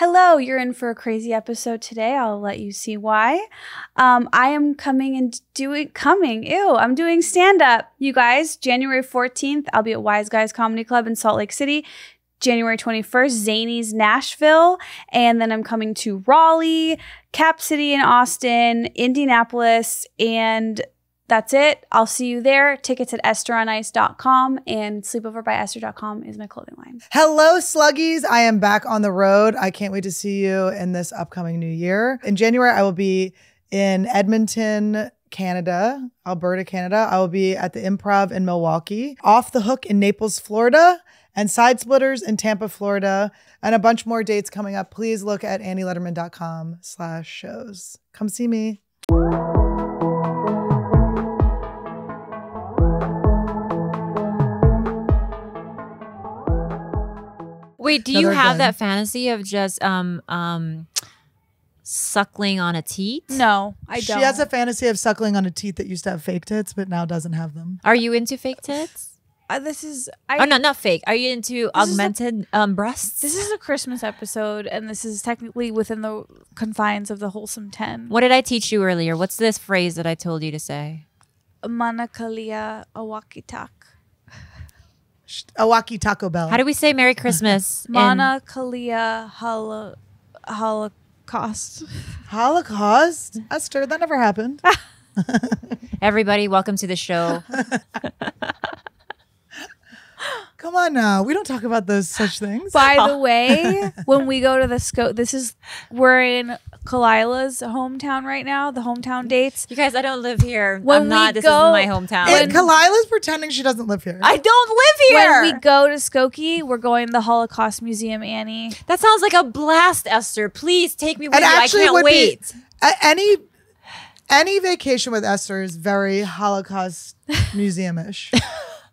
Hello, you're in for a crazy episode today. I'll let you see why. I am doing stand-up, you guys. January 14th, I'll be at Wise Guys Comedy Club in Salt Lake City. January 21st, Zanies Nashville. And then I'm coming to Raleigh, Cap City in Austin, Indianapolis, and that's it. I'll see you there. Tickets at Esteronice.com, and Sleepover by Esther.com is my clothing line. Hello, Sluggies. I am back on the road. I can't wait to see you in this upcoming new year. In January, I will be in Edmonton, Canada, Alberta, Canada. I will be at the Improv in Milwaukee, Off the Hook in Naples, Florida, and Side Splitters in Tampa, Florida, and a bunch more dates coming up. Please look at annieletterman.com/shows. Come see me. Wait, do you have that fantasy of just suckling on a teat? No, I don't. She has a fantasy of suckling on a teat that used to have fake tits, but now doesn't have them. Are you into fake tits? Oh, no, not fake. Are you into augmented breasts? This is a Christmas episode, and this is technically within the confines of the Wholesome 10. What did I teach you earlier? What's this phrase that I told you to say? Mauna Kea awakitak. Awaki Taco Bell. How do we say Merry Christmas? Mauna Kea Holocaust. Holocaust? Esther, that never happened. Everybody, welcome to the show. Come on now. We don't talk about those such things. By the way, when we go to the Skokie, we're in Khalyla's hometown right now, the hometown dates. You guys, I don't live here. This isn't my hometown. And Khalyla's pretending she doesn't live here. I don't live here. When we go to Skokie, we're going to the Holocaust Museum, Annie. That sounds like a blast, Esther. Please take me with you. I can't wait. Any vacation with Esther is very Holocaust Museum-ish.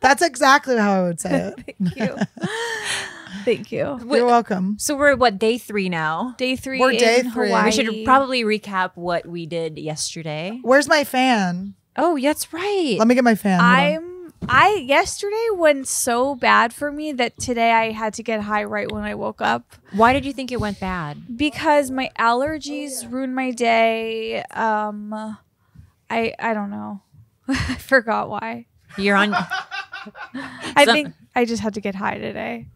That's exactly how I would say it. Thank you. Thank you. You're welcome. So we're what, day three now? Day three. We're day three. Hawaii. We should probably recap what we did yesterday. Where's my fan? Oh, that's right. Let me get my fan. Yesterday went so bad for me that today I had to get high right when I woke up. Why did you think it went bad? Because my allergies ruined my day. I don't know. I forgot why. You're on. I think I just had to get high today.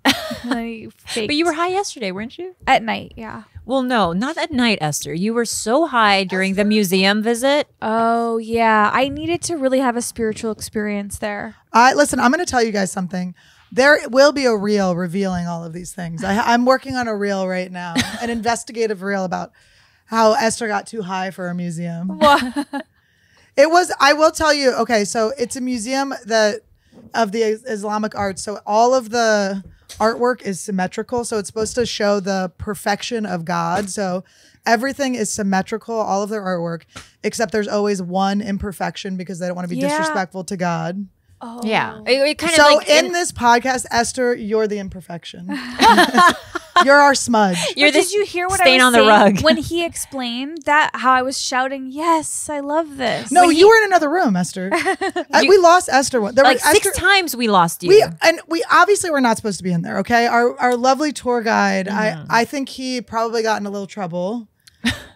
But you were high yesterday, weren't you? At night, yeah. Well, no, not at night, Esther. You were so high during the museum visit. Oh, yeah. I needed to really have a spiritual experience there. Listen, I'm going to tell you guys something. There will be a reel revealing all of these things. I'm working on a reel right now, an investigative reel about how Esther got too high for a museum. What? It was, I will tell you, okay, so it's a museum of the Islamic arts. So all of the artwork is symmetrical. So it's supposed to show the perfection of God. So everything is symmetrical, all of their artwork, except there's always one imperfection because they don't want to be disrespectful to God. Oh. Yeah. In this podcast, Esther, you're the imperfection. You're our smudge. Did you hear what I was saying on the rug when he explained that? How I was shouting, "Yes, I love this." No, you were in another room, Esther. We lost Esther. Six times we lost you, and we obviously were not supposed to be in there. Okay, our lovely tour guide. I think he probably got in a little trouble.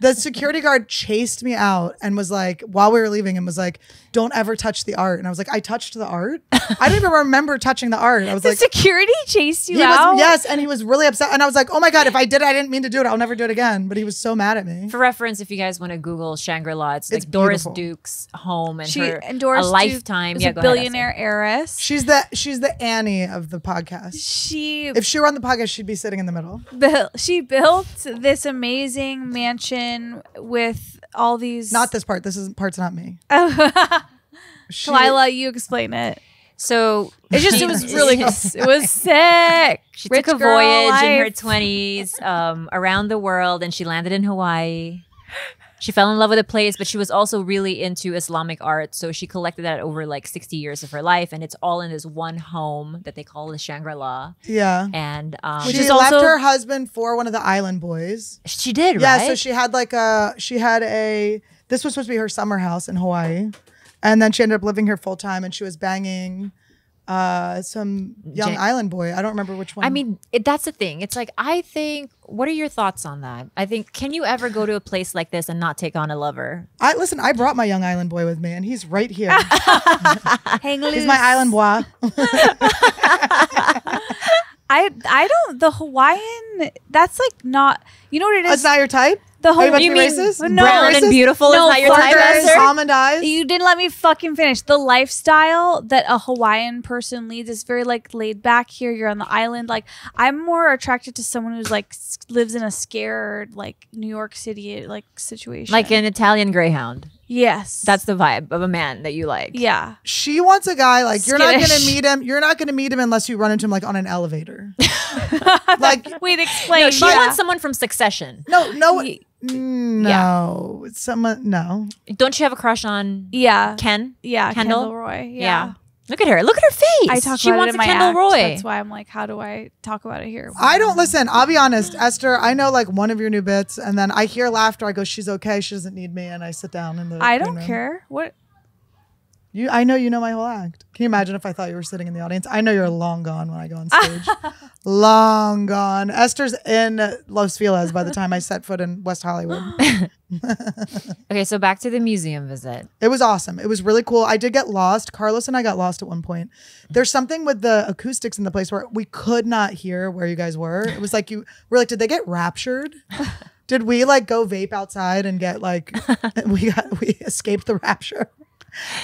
The security guard chased me out and was like, while we were leaving, and was like, "Don't ever touch the art." And I was like, "I touched the art? I don't even remember touching the art." I was like, "Security chased you out?" Yes, and he was really upset. And I was like, "Oh my god, if I did, I didn't mean to do it. I'll never do it again." But he was so mad at me. For reference, if you guys want to Google Shangri-La, it's like Doris Duke's home, and Doris Duke, lifetime, a billionaire heiress. She's the Annie of the podcast. If she were on the podcast, she'd be sitting in the middle. She built this amazing mansion with all these... Not this part. This isn't part's not me. Khalyla, you explain it. So it was really cool. It was sick. She took a voyage in her 20s around the world, and she landed in Hawaii. She fell in love with the place, but she was also really into Islamic art. So she collected that over like 60 years of her life. And it's all in this one home that they call the Shangri-La. Yeah. And she left her husband for one of the island boys. She did, right? Yeah, so she had this was supposed to be her summer house in Hawaii. And then she ended up living here full time, and she was banging some young island boy. I don't remember which one. I mean, that's the thing. It's like, I think, what are your thoughts on that? I think, can you ever go to a place like this and not take on a lover? Listen, I brought my young island boy with me and he's right here. Hang loose. He's my island boy. I don't, the Hawaiian, that's like not, you know what it is? It's not your type? The whole, you mean, brown and beautiful is not your type, Esther? Almond eyes. You didn't let me fucking finish. The lifestyle that a Hawaiian person leads is very like laid back here. You're on the island. Like, I'm more attracted to someone who's like lives in a scared like New York City like situation. Like an Italian greyhound. Yes. That's the vibe of a man that you like. Yeah. She wants a guy like, you're not going to meet him. You're not going to meet him unless you run into him like on an elevator. Like, wait, explain. No, she wants someone from Succession. No, someone. No. Don't you have a crush on? Yeah, Ken. Yeah, Kendall Roy. Yeah. Look at her. Look at her face. I talk about it in my act. That's why I'm like, how do I talk about it here? I don't listen. I'll be honest, Esther. I know like one of your new bits, and then I hear laughter. I go, she's okay. She doesn't need me, and I sit down in the. I don't care what. You, I know you know my whole act. Can you imagine if I thought you were sitting in the audience? I know you're long gone when I go on stage. Long gone. Esther's in Los Feliz by the time I set foot in West Hollywood. Okay, so back to the museum visit. It was awesome. It was really cool. I did get lost. Carlos and I got lost at one point. There's something with the acoustics in the place where we could not hear where you guys were. It was like you were like, did they get raptured? Did we like go vape outside and get like, we escaped the rapture?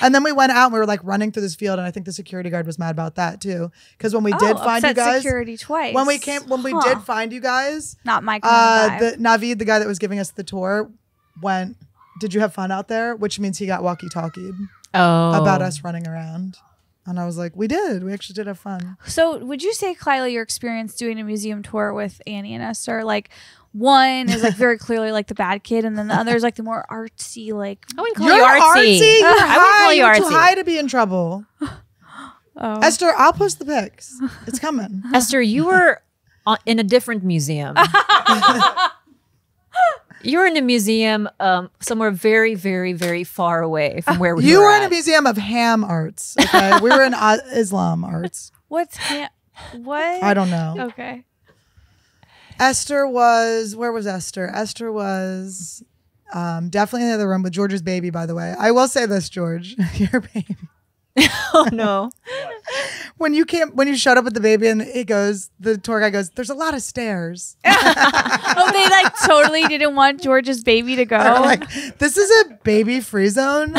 And then we went out and we were like running through this field, and I think the security guard was mad about that too, because when we did find you guys, security twice. When we came, when we did find you guys, not my Navid, the guy that was giving us the tour, went, "Did you have fun out there?" Which means he got walkie-talkied about us running around, and I was like, "We did. We actually did have fun." So, would you say, Khalyla, your experience doing a museum tour with Annie and Esther, like? One is like very clearly like the bad kid, and then the other is like the more artsy. Like I wouldn't call you artsy. You're high. I wouldn't call you artsy. You're too high to be in trouble. Esther, I'll post the pics. It's coming. Esther, you were in a different museum. You were in a museum somewhere very, very, very far away from where we were. You were in a museum of ham arts. Okay? We were in Islam arts. What's ham? What? I don't know. Okay. Esther was, where was Esther? Esther was definitely in the other room with George's baby, by the way. I will say this, George, your baby. Oh, no. When you came, when you showed up with the baby and it goes, the tour guy goes, there's a lot of stairs. Oh, they like totally didn't want George's baby to go. Like, this is a baby free zone.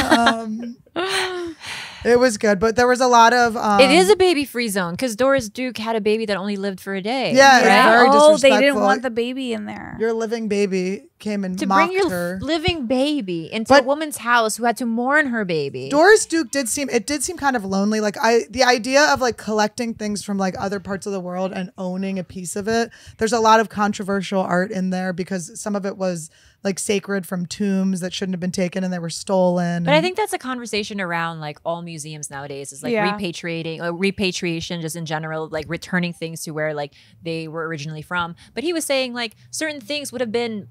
It was good, but there was a lot of... it is a baby-free zone, because Doris Duke had a baby that only lived for a day. Yeah, right? It was very disrespectful. They didn't want the baby in there. Your living baby came and mocked her. To bring your living baby into a woman's house who had to mourn her baby. Doris Duke did seem... It did seem kind of lonely. Like, the idea of, like, collecting things from, like, other parts of the world and owning a piece of it. There's a lot of controversial art in there, because some of it was... like sacred from tombs that shouldn't have been taken and they were stolen. But I think that's a conversation around like all museums nowadays is like repatriating or repatriation just in general, like returning things to where like they were originally from. But he was saying like certain things would have been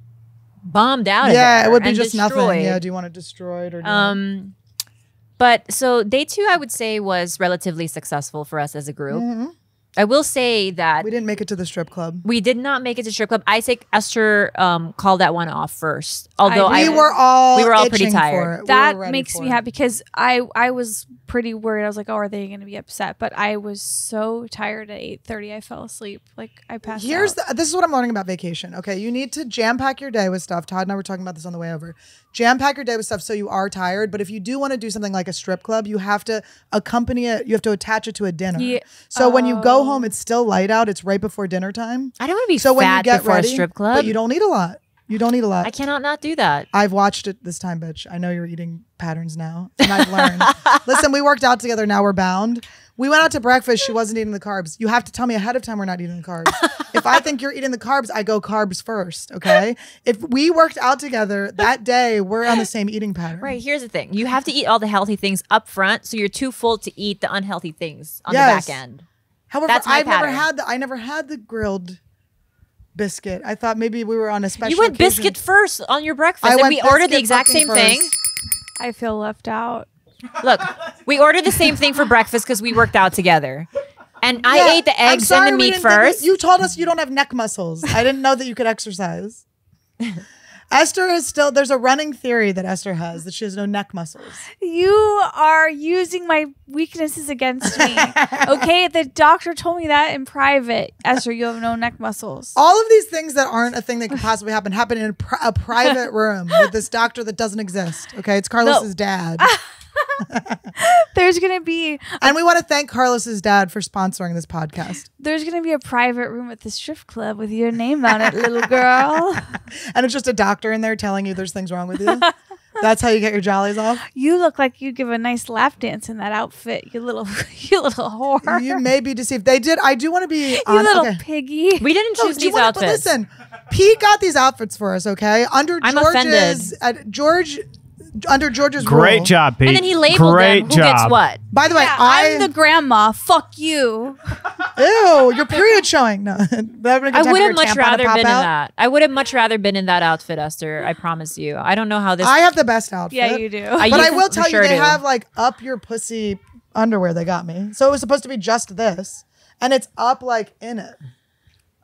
bombed out. Yeah, it would be just destroyed. Nothing. Yeah, do you want it destroyed or? But so day two, I would say was relatively successful for us as a group. Mm-hmm. I will say that... We didn't make it to the strip club. We did not make it to strip club. I think Esther called that one off first. Although we were all pretty tired. That makes me happy because I was pretty worried. I was like, oh, are they going to be upset? But I was so tired at 8:30. I fell asleep. Like I passed out. This is what I'm learning about vacation. Okay, you need to jam-pack your day with stuff. Todd and I were talking about this on the way over. Jam-pack your day with stuff so you are tired. But if you do want to do something like a strip club, you have to accompany it. You have to attach it to a dinner. Yeah. So when you go home, it's still light out. It's right before dinner time. I don't want to be fat before a strip club. But you don't eat a lot. You don't eat a lot. I cannot not do that. I've watched it this time, bitch. I know you're eating patterns now. And I've learned. Listen, we worked out together. Now we're bound. We went out to breakfast. She wasn't eating the carbs. You have to tell me ahead of time we're not eating the carbs. If I think you're eating the carbs, I go carbs first, okay? If we worked out together that day, we're on the same eating pattern. Right, here's the thing. You have to eat all the healthy things up front so you're too full to eat the unhealthy things on the back end. However, I never had the grilled biscuit. I thought maybe we were on a special. You went occasion. Biscuit first on your breakfast, and we ordered the exact same thing. I feel left out. Look, We ordered the same thing for breakfast because we worked out together. And I ate the eggs and the meat first. You told us you don't have neck muscles. I didn't know that you could exercise. Esther is still, there's a running theory that Esther has that she has no neck muscles. You are using my weaknesses against me. Okay, the doctor told me that in private. Esther, you have no neck muscles. All of these things that aren't a thing that could possibly happen, happen in a private room with this doctor that doesn't exist. Okay, it's Carlos's dad. There's going to be... And we want to thank Carlos's dad for sponsoring this podcast. There's going to be a private room at the strip club with your name on it, little girl. And it's just a doctor in there telling you there's things wrong with you. That's how you get your jollies off? You look like you give a nice lap dance in that outfit, you little whore. You may be deceived. They did. I do want to be... You little piggy. We didn't choose these outfits. Listen, Pete got these outfits for us, okay? Under George's Great rule. Job, Pete. And then he labeled them. Who gets what? By the way, I'm the grandma. Fuck you. Ew, your period showing. No, I would have much rather been in that. I would have much rather been in that outfit, Esther. I promise you. I don't know how this. I have the best outfit. Yeah, you do. But I will tell you, they have like up your pussy underwear. They got me. So it was supposed to be just this, and it's up like in it.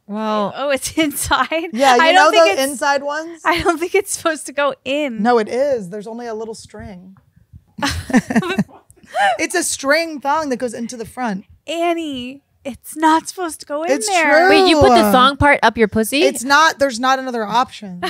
Well, oh, it's inside. Yeah, you know the inside ones? I don't think it's supposed to go in. No, it is. There's only a little string. It's a string thong that goes into the front. Annie, it's not supposed to go in there. It's true. Wait, you put the thong part up your pussy? It's not. There's not another option.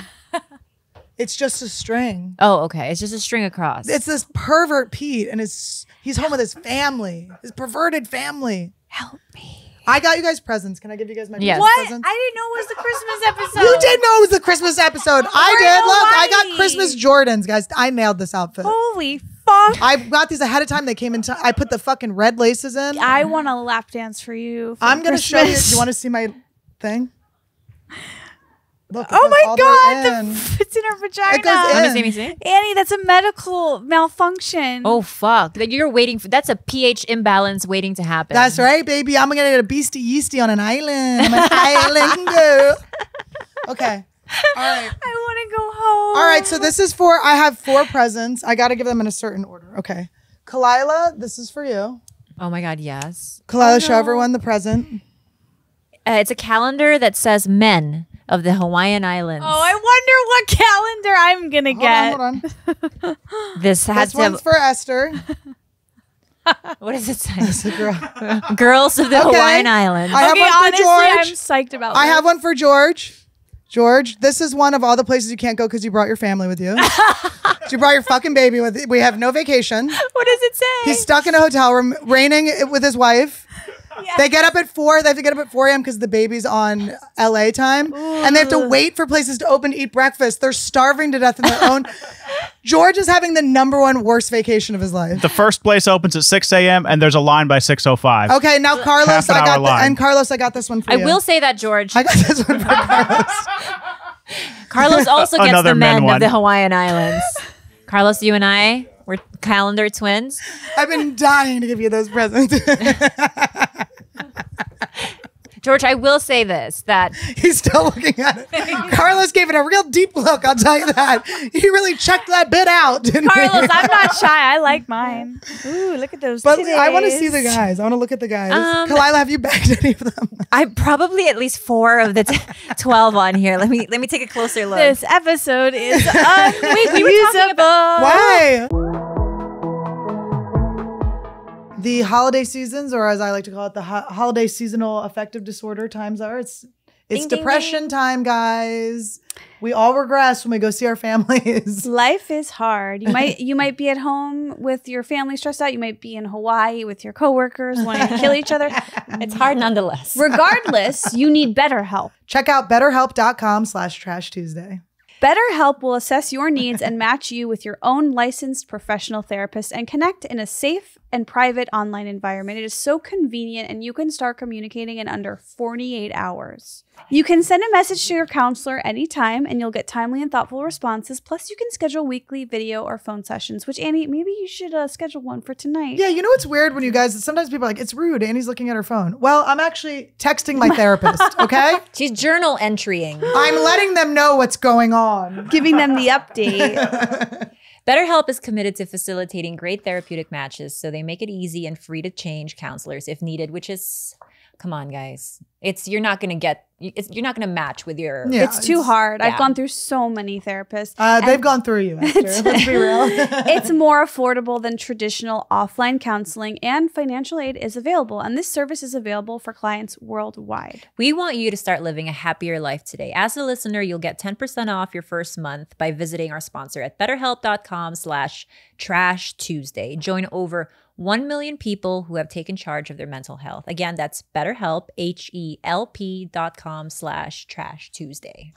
It's just a string. Oh, okay. It's just a string across. It's this pervert Pete, and he's home with his family, his perverted family. Help me. I got you guys presents. Can I give you guys my presents? What? I didn't know it was the Christmas episode. You didn't know it was the Christmas episode. I did. Look, I got Christmas Jordans, guys. I mailed this outfit. Holy fuck. I got these ahead of time. They came in time. I put the fucking red laces in. I want a lap dance for you. I'm going to show you. Do you want to see my thing? Look, oh my God. It's in her vagina. It goes in. See? Annie, that's a medical malfunction. Oh, fuck. You're waiting for that's a pH imbalance waiting to happen. That's right, baby. I'm going to get a beastie yeasty on an island. I'm an island girl. Okay. All right. I want to go home. All right. So this is for, I have four presents. I got to give them in a certain order. Okay. Khalyla, this is for you. Oh my God. Yes. Khalyla, show everyone the present. It's a calendar that says men. Of the Hawaiian Islands. Oh, I wonder what calendar I'm going to get. Hold on. This one's for Esther. What does it say? Girls of the Hawaiian Islands. I have one for George. George, this is one of all the places you can't go because you brought your family with you. You brought your fucking baby with you. We have no vacation. What does it say? He's stuck in a hotel room, raining with his wife. Yeah. They get up at 4. They have to get up at 4 a.m. because the baby's on LA time. Ooh. And they have to wait for places to open to eat breakfast. They're starving to death in their own. George is having the #1 worst vacation of his life. The first place opens at 6 a.m. and there's a line by 6:05. Okay, now Carlos, I got this one for you. I will say that, George. I got this one for Carlos. Carlos also gets the men of the Hawaiian Islands. Carlos, you and I, we're calendar twins. I've been dying to give you those presents. George, I will say this, that... He's still looking at it. Carlos gave it a real deep look, I'll tell you that. He really checked that bit out, didn't Carlos, he? I'm not shy. I like mine. Ooh, look at those titties. I want to see the guys. I want to look at the guys. Khalyla, have you bagged any of them? I probably at least 4 of the 12 on here. Let me take a closer look. This episode is unusable. Why? The holiday seasons, or as I like to call it, the holiday seasonal affective disorder times are. It's depression time, guys. We all regress when we go see our families. Life is hard. You might be at home with your family stressed out. You might be in Hawaii with your coworkers wanting to kill each other. It's hard nonetheless. Regardless, you need BetterHelp. Check out BetterHelp.com/Trash Tuesday. BetterHelp will assess your needs and match you with your own licensed professional therapist and connect in a safe and private online environment. It is so convenient, and you can start communicating in under 48 hours. You can send a message to your counselor anytime, and you'll get timely and thoughtful responses. Plus, you can schedule weekly video or phone sessions, which, Annie, maybe you should schedule one for tonight. Yeah, you know what's weird when you guys, sometimes people are like, it's rude, Annie's looking at her phone. Well, I'm actually texting my therapist, okay? She's journal entrying. I'm letting them know what's going on. Giving them the update. BetterHelp is committed to facilitating great therapeutic matches, so they make it easy and free to change counselors if needed, which is, come on, guys. You're not going to match with your... Yeah, it's too hard. Yeah. I've gone through so many therapists. They've gone through you, Esther. Let's be real. It's more affordable than traditional offline counseling, and financial aid is available. And this service is available for clients worldwide. We want you to start living a happier life today. As a listener, you'll get 10% off your first month by visiting our sponsor at BetterHelp.com/Trash Tuesday. Join over 1 million people who have taken charge of their mental health. Again, that's BetterHelp, HELP.com/Trash Tuesday.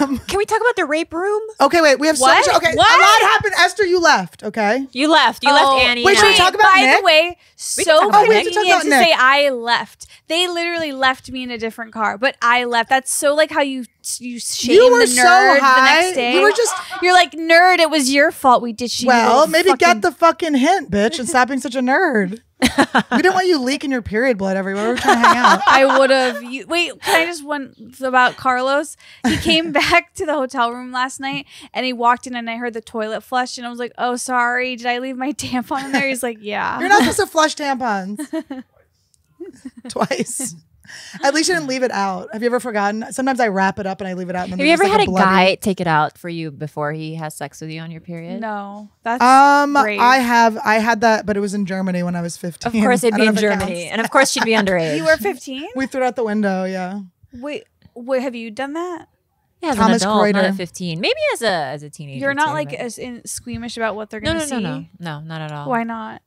Can we talk about the rape room? Okay, wait. We have what? So much. Okay, what? A lot happened. Esther, you left. Okay, you left. You left Annie. Wait, should we talk about Nick? By the way, so convenient to say I left. They literally left me in a different car, but I left. That's so like how you shame the nerd the next day. You were just you're like nerd. It was your fault. We did. Well, maybe get the fucking hint, bitch, and stop being such a nerd. We didn't want you leaking your period blood everywhere. We were trying to hang out. I would have. Wait, can I just one about Carlos? He came back to the hotel room last night and he walked in and I heard the toilet flush and I was like, oh, sorry. Did I leave my tampon in there? He's like, yeah. You're not supposed to flush tampons. Twice. At least you didn't leave it out. Have you ever forgotten? Sometimes I wrap it up and I leave it out. And have you ever had a guy take it out for you before he has sex with you on your period? No, that's great. I have. I had that, but it was in Germany when I was 15. Of course, it'd be in Germany, and of course she'd be underage. You were 15. We threw it out the window. Yeah. Wait, have you done that? Yeah, as Thomas an adult, Croyder. Not at 15. Maybe as a teenager. You're not too, like as squeamish about what they're going to see. No, not at all. Why not?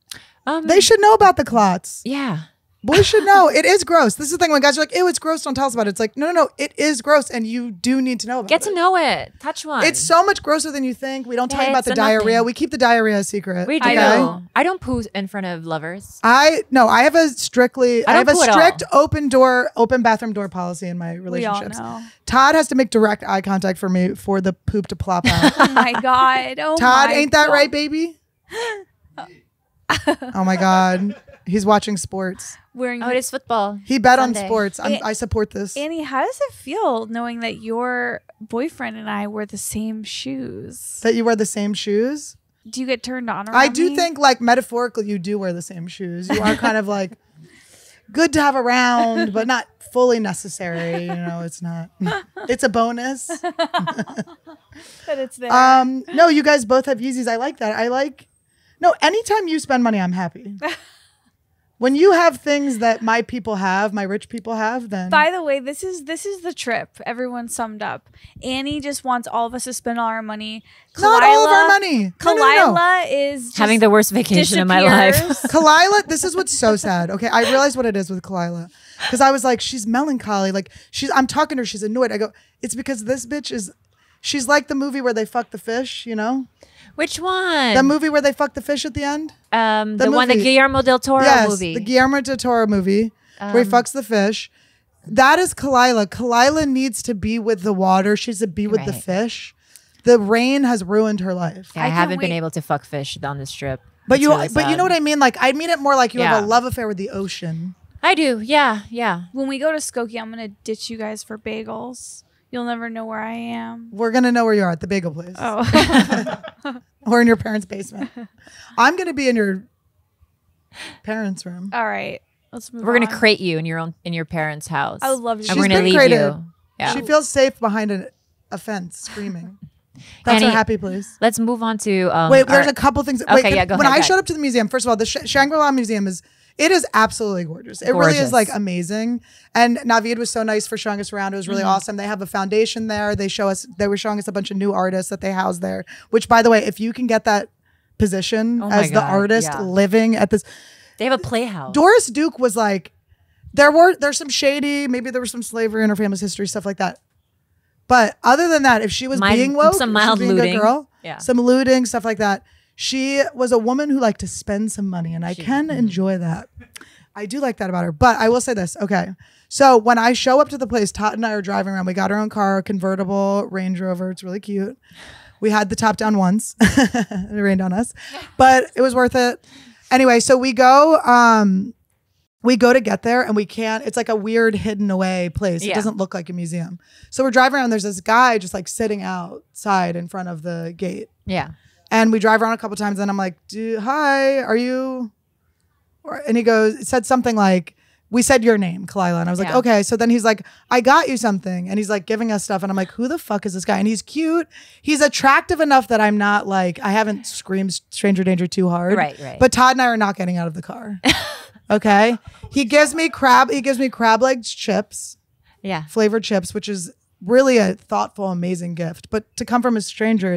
They should know about the clots. Yeah. We should know. It is gross. This is the thing when guys are like, ew, it's gross. Don't tell us about it. It's like, no. It is gross. And you do need to know about it. Get to know it. Touch one. It's so much grosser than you think. We don't talk about the diarrhea. Nothing. We keep the diarrhea a secret. We do. Okay? I don't poo in front of lovers. I have a strictly, I have a strict open bathroom door policy in my relationships. We all know. Todd has to make direct eye contact for me for the poop to plop out. Oh my God. Oh Todd, my ain't that God. Right, baby? Oh my God. He's watching sports. It is football. He bet on sports. I support this. Annie, how does it feel knowing that your boyfriend and I wear the same shoes? That you wear the same shoes? Do you get turned on around me? Think like metaphorically you do wear the same shoes. You are kind of like good to have around, but not fully necessary. You know, it's not. It's a bonus. But it's there. No, you guys both have Yeezys. I like that. No, anytime you spend money, I'm happy. When you have things that my people have, my rich people have, then... By the way, this is the trip. Everyone summed up. Annie just wants all of us to spend all our money. Not all of our money. Khalyla is just having the worst vacation of my life. Khalyla, this is what's so sad. Okay, I realized what it is with Khalyla. Because I was like, she's melancholy. Like, I'm talking to her, she's annoyed. I go, it's because this bitch is... She's like the movie where they fuck the fish, you know? Which one? The movie where they fuck the fish at the end? The Guillermo del Toro movie. Yes, the Guillermo del Toro movie where he fucks the fish. That is Khalyla. Khalyla needs to be with the water. She needs to be with the fish. The rain has ruined her life. Yeah, I haven't been able to fuck fish on this trip. But you know what I mean? Like I mean it more like you have a love affair with the ocean. I do. Yeah, yeah. When we go to Skokie, I'm going to ditch you guys for bagels. You'll never know where I am. We're going to know where you are at the bagel place. Oh. Or in your parents' basement. I'm going to be in your parents' room. All right. Let's move on. We're going to crate you in your parents' house. I would love to. And we're going to leave you. Yeah. She feels safe behind a fence screaming. That's Annie, her happy place. Let's move on to... wait, there's a couple things. Okay, go ahead. When I showed up to the museum, first of all, the Shangri-La Museum is... It is absolutely gorgeous. It really is like amazing. And Navid was so nice for showing us around. It was really awesome. They have a foundation there. They were showing us a bunch of new artists that they house there, which by the way, if you can get that position as the artist living at this. They have a playhouse. Doris Duke was like, there's some shady, maybe there was some slavery in her family's history, stuff like that. But other than that, if she was being woke, some mild looting, some looting, stuff like that. She was a woman who liked to spend some money, and I can enjoy that. I do like that about her, but I will say this. Okay, so when I show up to the place, Todd and I are driving around. We got our own car, a convertible Range Rover. It's really cute. We had the top down once. It rained on us, but it was worth it. Anyway, so we go We go to get there and we can't. It's like a weird hidden away place. Yeah. It doesn't look like a museum. So we're driving around. There's this guy just like sitting outside in front of the gate. Yeah. And we drive around a couple times and I'm like, hi, are you? And he goes, it said something like, we said your name, Khalyla. And I was like, okay. So then he's like, I got you something. And he's like giving us stuff. And I'm like, who the fuck is this guy? And he's cute. He's attractive enough that I'm not like, I haven't screamed Stranger Danger too hard. Right, right. But Todd and I are not getting out of the car. Okay. He gives me crab legs chips. Yeah. Flavored chips, which is really a thoughtful, amazing gift. But to come from a stranger,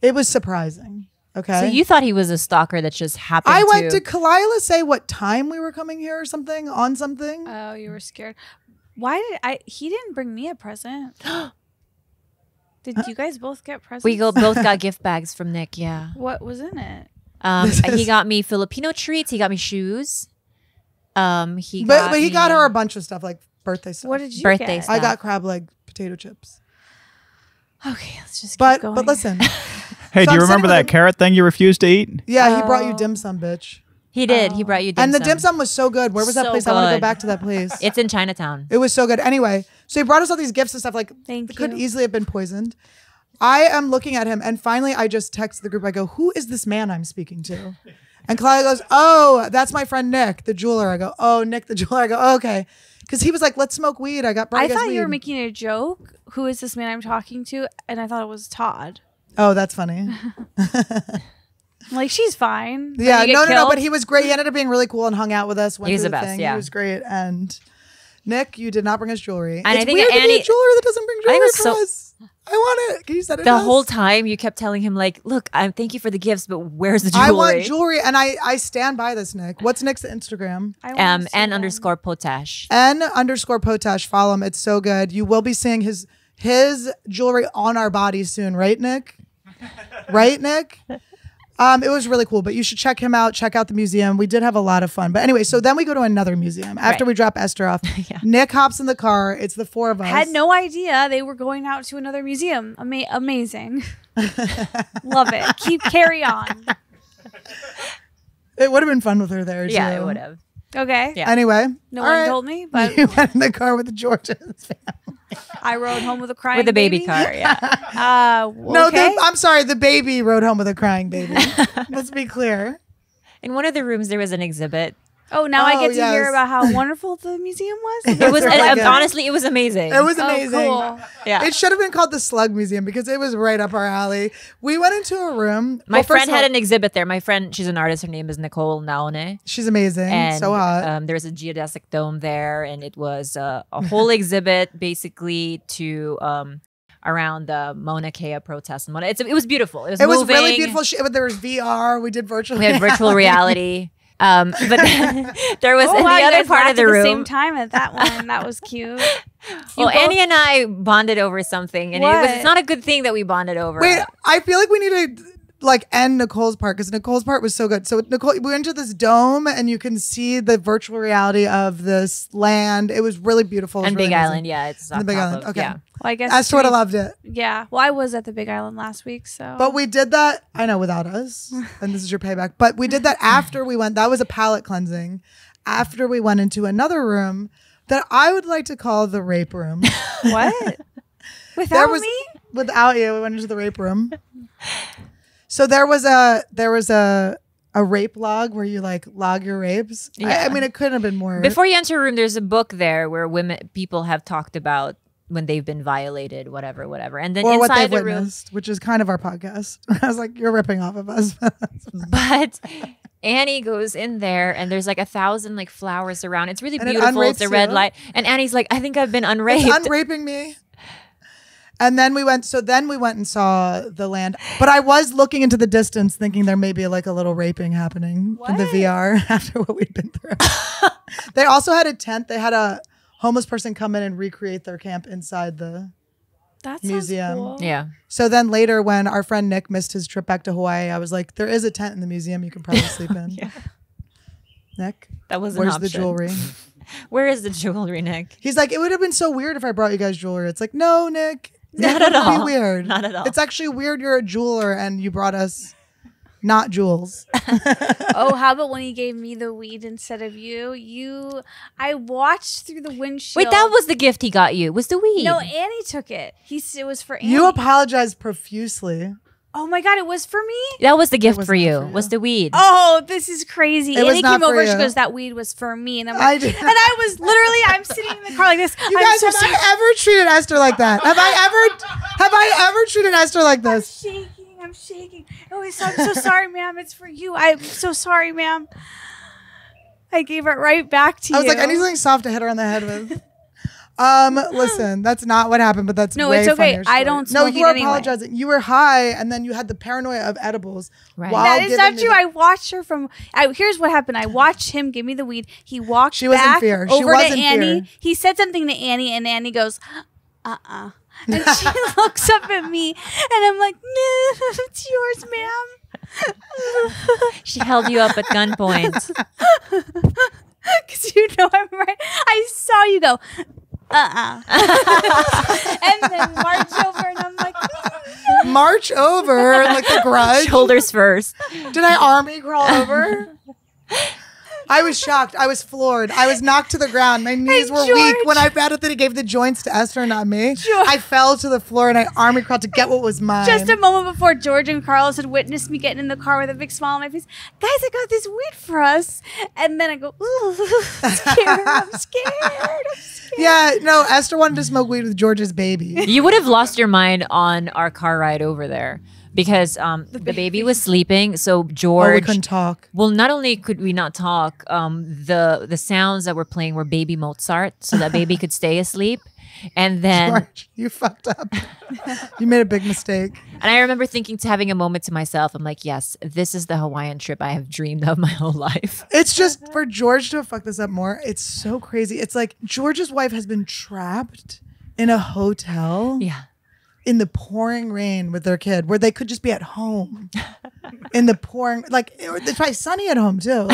it was surprising. Okay. So you thought he was a stalker that just happened to... I went to Khalyla say what time we were coming here or something, on something. Oh, you were scared. Why did I... He didn't bring me a present. Did you guys both get presents? We both got gift bags from Nick, yeah. What was in it? He got me Filipino treats. He got me shoes. He got her a bunch of stuff, like birthday stuff. What did you get? Stuff. I got crab leg potato chips. Okay, let's just keep going. But listen... Hey, so do you remember that carrot thing you refused to eat? Yeah, he brought you dim sum, bitch. He did. He brought you dim sum. And the dim sum was so good. Where was that place? Good. I want to go back to that place. It's in Chinatown. It was so good. Anyway, so he brought us all these gifts and stuff. Like, it could easily have been poisoned. I am looking at him, and finally I just text the group. I go, who is this man I'm speaking to? And Khalyla goes, oh, that's my friend Nick, the jeweler. I go, oh, Nick, the jeweler. I go, oh, okay. Because he was like, let's smoke weed. I thought you were making a joke. Who is this man I'm talking to? And I thought it was Todd. Oh, that's funny. Like, she's fine. Yeah, no, but he was great. He ended up being really cool and hung out with us. He's the best, yeah. He was great. And Nick, you did not bring us jewelry. And it's weird to be a jeweler that doesn't bring jewelry for us. I want it. Can you send it to us? The whole time you kept telling him, like, look, thank you for the gifts, but where's the jewelry? I want jewelry. And I stand by this, Nick. What's Nick's Instagram? N_Potash. N_Potash. Follow him. It's so good. You will be seeing his jewelry on our bodies soon. Right, Nick? Right, Nick? It was really cool, but you should check him out. Check out the museum. We did have a lot of fun. But anyway, so then we go to another museum after we drop Esther off. Yeah. Nick hops in the car. It's the four of us. Had no idea they were going out to another museum. Amazing. Love it. Carry on. It would have been fun with her there, too. Yeah, it would have. Okay. Yeah. Anyway. No one told me, but... You went in the car with the George's family. I rode home with a crying baby. With a baby car, yeah. No, I'm sorry. The baby rode home with a crying baby. Let's be clear. In one of the rooms, there was an exhibit. Oh, I get to hear about how wonderful the museum was? It was, honestly, it was amazing. It was amazing. Oh, cool. Yeah. It should have been called the Slug Museum because it was right up our alley. We went into a room. My friend had an exhibit there. My friend, she's an artist. Her name is Nicole Naone. She's amazing. And, so hot. There was a geodesic dome there, and it was a whole exhibit basically to... around the Mauna Kea protest. It was beautiful. It was moving. Was really beautiful. There was VR. We did virtual reality. We had virtual reality. But there was the other part of the room. At the same time at that one. That was cute. Well, Annie and I bonded over something. And it's not a good thing that we bonded over. Wait, I feel like we need to end Nicole's part because Nicole's part was so good. So Nicole, we went to this dome and you can see the virtual reality of this land. It was really beautiful. And Big Island, yeah, it's the Big Island. Okay, yeah. Well, I guess I sort of loved it. Yeah, well, I was at the Big Island last week, so. But we did that. I know, without us, and this is your payback. But we did that after we went. That was a palate cleansing. After we went into another room that I would like to call the rape room. What? Without you, we went into the rape room. So there was a rape log where you log your rapes. Yeah. I mean, it couldn't have been more. Before you enter a room, there's a book there where people have talked about when they've been violated, whatever. And then or inside what the witnessed, room, which is kind of our podcast. I was like, you're ripping off of us. But Annie goes in there and there's like 1,000 flowers around. It's really beautiful. It's a red light. And Annie's like, I think I've been unraped. It's unraping me. And then we went and saw the land. But I was looking into the distance thinking there may be a little raping happening in the VR after what we'd been through. They also had a tent. They had a homeless person come in and recreate their camp inside the museum. Cool. Yeah. So then later when our friend Nick missed his trip back to Hawaii, I was like, there is a tent in the museum you can probably sleep in. Yeah. Nick, where's the jewelry? Where is the jewelry, Nick? He's like, it would have been so weird if I brought you guys jewelry. It's like, no, Nick. Not at all. Be weird. Not at all. It's actually weird. You're a jeweler and you brought us not Jules. Oh, how about when you gave me the weed instead of you? I watched through the windshield. Wait, that was the gift he got you, was the weed. No, Annie took it. It was for Annie. You apologized profusely. Oh my God, it was for me? That was the gift for you, was the weed. Oh, this is crazy. Annie came over, she goes, that weed was for me. And I'm like, and I was literally, I'm sitting in the car like this. You guys, have I ever treated Esther like that? Have I ever treated Esther like this? I'm shaking. Oh, so I'm so sorry, ma'am. It's for you. I'm so sorry, ma'am. I gave it right back to you. I was like, I need something soft to hit her on the head with. Listen, that's not what happened, but that's no, way it's okay. I don't smoke. No, you were apologizing. Anyway. You were high, and then you had the paranoia of edibles. Right. That is not true. I watched her from. Here's what happened. I watched him give me the weed. He walked. She was back in fear. She was in Annie. Fear. He said something to Annie, and Annie goes, "Uh-uh," and she looks up at me, and I'm like, "No, it's yours, ma'am." She held you up at gunpoint because you know I'm right. I saw you go. And then march over, and I'm like, march over, like The Grudge, shoulders first. Did I army crawl over? I was shocked. I was floored. I was knocked to the ground. My knees were weak. When I found out that he gave the joints to Esther and not me, I fell to the floor and I army crawled to get what was mine. Just a moment before, George and Carlos had witnessed me getting in the car with a big smile on my face. Guys, I got this weed for us. And then I go, ooh, I'm scared. I'm scared. I'm scared. Yeah, no, Esther wanted to smoke weed with George's baby. You would have lost your mind on our car ride over there. Because the baby was sleeping, so George... Oh, we couldn't talk. Well, not only could we not talk, the sounds that were playing were baby Mozart, so that baby could stay asleep. And then... George, you fucked up. You made a big mistake. And I remember thinking, having a moment to myself, I'm like, yes, this is the Hawaiian trip I have dreamed of my whole life. It's just, for George to have fucked this up more, it's so crazy. It's like, George's wife has been trapped in a hotel. Yeah. In the pouring rain with their kid, where they could just be at home in the pouring, like, it's probably sunny at home too.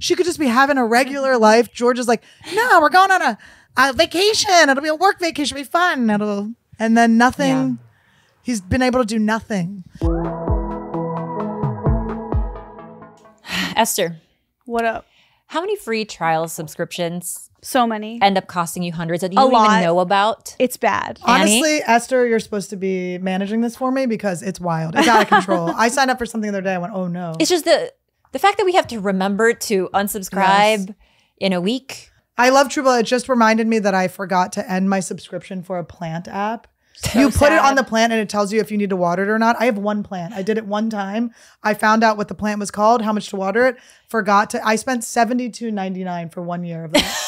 She could just be having a regular life. George is like, no, we're going on a vacation. It'll be a work vacation. It'll be fun. And then nothing. Yeah. He's been able to do nothing. Esther. What up? How many free trial subscriptions? So many. End up costing you hundreds that you don't even know about. It's bad. Honestly, Esther, you're supposed to be managing this for me because it's wild. It's out of control. I signed up for something the other day. I went, oh no. It's just the fact that we have to remember to unsubscribe in a week. I love Truebill. It just reminded me that I forgot to end my subscription for a plant app. So you put it on the plant and it tells you if you need to water it or not. I have one plant. I did it one time. I found out what the plant was called, how much to water it. Forgot to. I spent $72.99 for 1 year of that.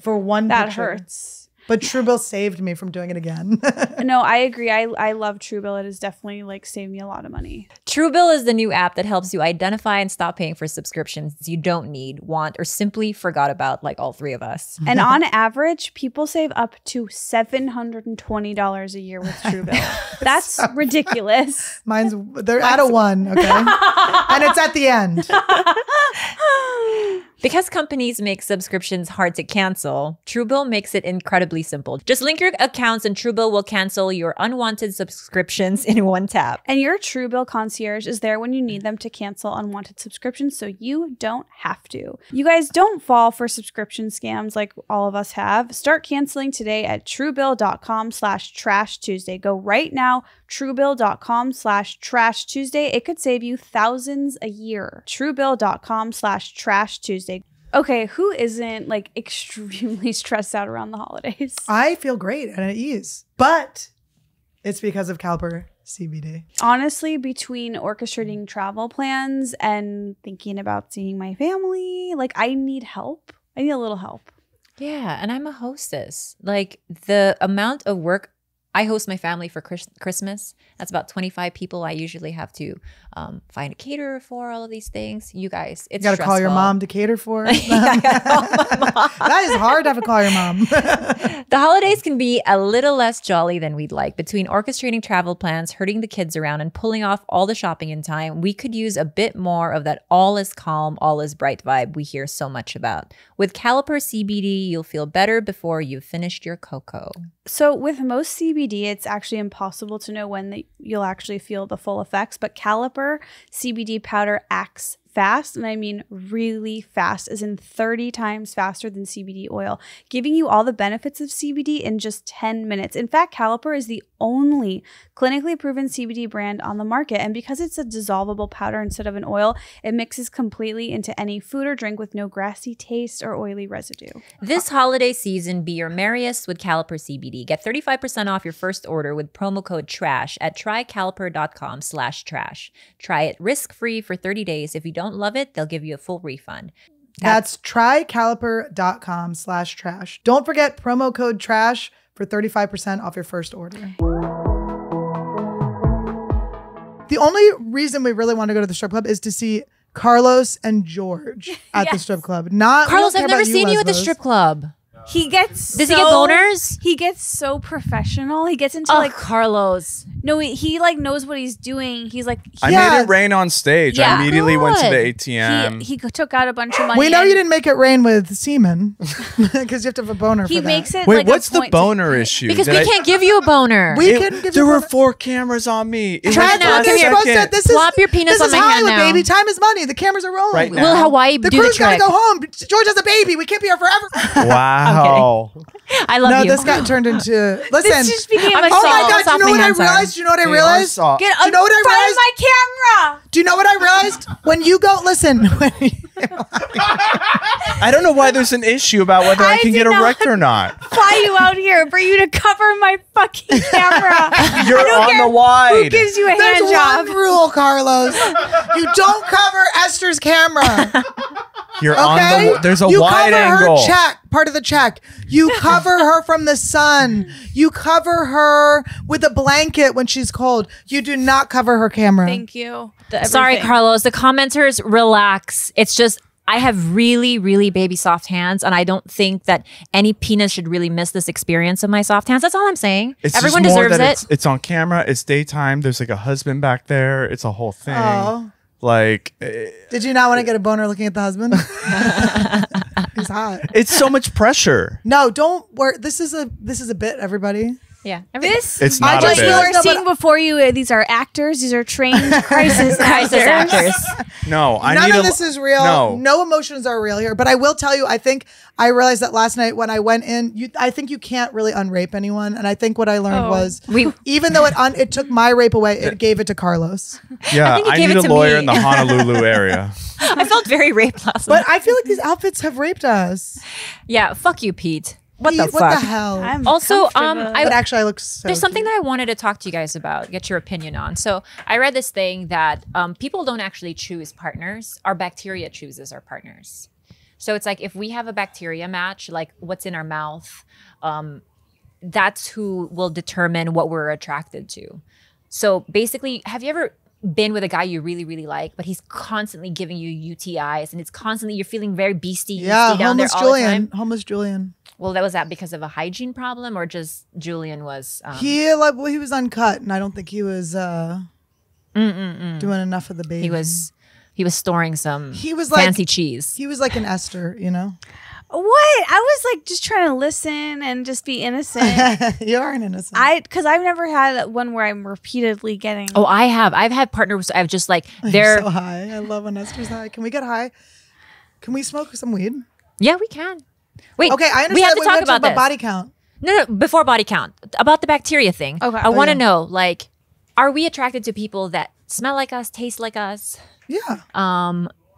For one that picture. Hurts. But Truebill saved me from doing it again. No, I agree. I love Truebill. It has definitely like saved me a lot of money. Truebill is the new app that helps you identify and stop paying for subscriptions you don't need, want, or simply forgot about, like all three of us. And on average, people save up to $720 a year with Truebill. That's so ridiculous. They're at a one, okay? And it's at the end. Because companies make subscriptions hard to cancel, Truebill makes it incredibly simple. Just link your accounts and Truebill will cancel your unwanted subscriptions in one tap. And your Truebill concierge is there when you need them to cancel unwanted subscriptions so you don't have to. You guys, don't fall for subscription scams like all of us have. Start canceling today at Truebill.com/Trash Tuesday. Go right now, Truebill.com/Trash Tuesday. It could save you thousands a year. Truebill.com/Trash Tuesday. Okay, who isn't like extremely stressed out around the holidays? I feel great and at ease, but it's because of Caliper CBD. Honestly, between orchestrating travel plans and thinking about seeing my family, like I need help. I need a little help. Yeah, and I'm a hostess. Like the amount of work, I host my family for Christmas. That's about 25 people. I usually have to find a caterer for all of these things. You guys, it's stressful. You gotta call your mom to cater for. Yeah, I gotta call my mom. That is hard to have to call your mom. The holidays can be a little less jolly than we'd like. Between orchestrating travel plans, herding the kids around, and pulling off all the shopping in time, we could use a bit more of that all is calm, all is bright vibe we hear so much about. With Caliper CBD, you'll feel better before you've finished your cocoa. So with most CBD, CBD, it's actually impossible to know when you'll actually feel the full effects, but Caliper CBD powder acts fast, and I mean really fast, as in 30 times faster than CBD oil, giving you all the benefits of CBD in just 10 minutes. In fact, Caliper is the only clinically proven CBD brand on the market, and because it's a dissolvable powder instead of an oil, it mixes completely into any food or drink with no grassy taste or oily residue. This holiday season, be your merriest with Caliper CBD. Get 35% off your first order with promo code TRASH at trycaliper.com/trash. Try it risk-free for 30 days. If you don't love it, they'll give you a full refund. That's trycaliper.com/trash. Don't forget promo code TRASH for 35% off your first order. The only reason we really want to go to the strip club is to see Carlos and George at the strip club. Not Carlos, I've never seen you at the strip club. He gets Does he get boners? He gets so professional. He gets into like Carlos. No, he like knows what he's doing. He's like I made it rain on stage. Yeah. I immediately went to the ATM. He took out a bunch of money. We know you didn't make it rain with semen because you have to have a boner. He for makes that. It. Wait, like what's the boner issue? Because we can't give you a boner. We couldn't give. There were 4 cameras on me. Try now. This is flop your penis on my hand now. Baby, time is money. The cameras are rolling. Right now. Will Hawaii do the trick? The crew's gotta go home. George has a baby. We can't be here forever. Wow. Oh, I love you. No, this got turned into. Listen. This just became a oh my god! Do you know what I realized? Do you know what I realized? Do you know what I realized? My camera. Do you know what I realized? When you go, listen. I don't know why there's an issue about whether I can get erect or not. Fly you out here for you to cover my fucking camera. You're on the wide. Who gives you a hand job? There's one rule, Carlos. You don't cover Esther's camera. You're okay? On the. There's a you wide angle. Her check. Part of the check. You cover her from the sun. You cover her with a blanket when she's cold. You do not cover her camera. Thank you. Sorry, Carlos. The commenters, relax. It's just I have really, really baby soft hands, and I don't think that any penis should really miss this experience of my soft hands. That's all I'm saying. It's everyone deserves it. It's on camera. It's daytime. There's like a husband back there. It's a whole thing. Oh. Like, did you not want to get a boner looking at the husband? He's hot. It's so much pressure. No, don't worry. This is a bit, everybody. Yeah, it's not a bit. You are seeing before you. These are actors. These are trained crisis actors. No, none of this is real. No emotions are real here. But I will tell you, I think I realized that last night when I went in. I think you can't really unrape anyone. And I think what I learned was, even though it took my rape away, it gave it to Carlos. Yeah, I need a lawyer in the Honolulu area. I felt very raped last night. But I feel like these outfits have raped us. Yeah, fuck you, Pete. What the hell? I'm also, I look so there's something that I wanted to talk to you guys about, get your opinion on. So I read this thing that people don't actually choose partners. Our bacteria chooses our partners. So it's like if we have a bacteria match, like what's in our mouth, that's who will determine what we're attracted to. So basically, have you ever been with a guy you really, really like, but he's constantly giving you UTIs and it's constantly, you're feeling very beastie. Yeah, down there all the time? Homeless Julian. Well, that was that because of a hygiene problem or just Julian was... he was uncut and I don't think he was doing enough of the baby. He was storing some fancy cheese. He was like an Esther, you know? What? I was like just trying to listen and just be innocent. You are an innocent. Because I've never had one where I'm repeatedly getting... Oh, I have. I've had partners. I've just like... They're so high. I love when Esther's high. Can we get high? Can we smoke some weed? Yeah, we can. Wait, okay, I understand. We have to talk about body count. No, before body count, about the bacteria thing. Okay. I want to know, like, are we attracted to people that smell like us, taste like us? Yeah.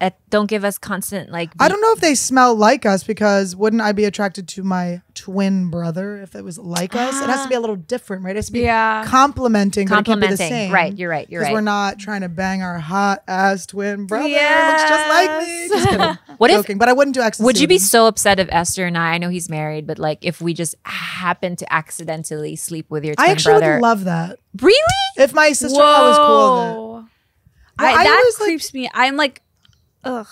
That don't give us constant, like... I don't know if they smell like us because wouldn't I be attracted to my twin brother if it was like us? It has to be a little different, right? It has to be complimenting. Complimenting, but it can't be the same, right, you're right, you're right. Because we're not trying to bang our hot-ass twin brother. Yes. Looks just like me. Just kidding. Joking, but I wouldn't do ecstasy. Would you be so upset if Esther and I know he's married, but like if we just happen to accidentally sleep with your twin brother? I actually would love that. Really? If my sister-in-law was cool with it. That creeps me. I'm like... Ugh,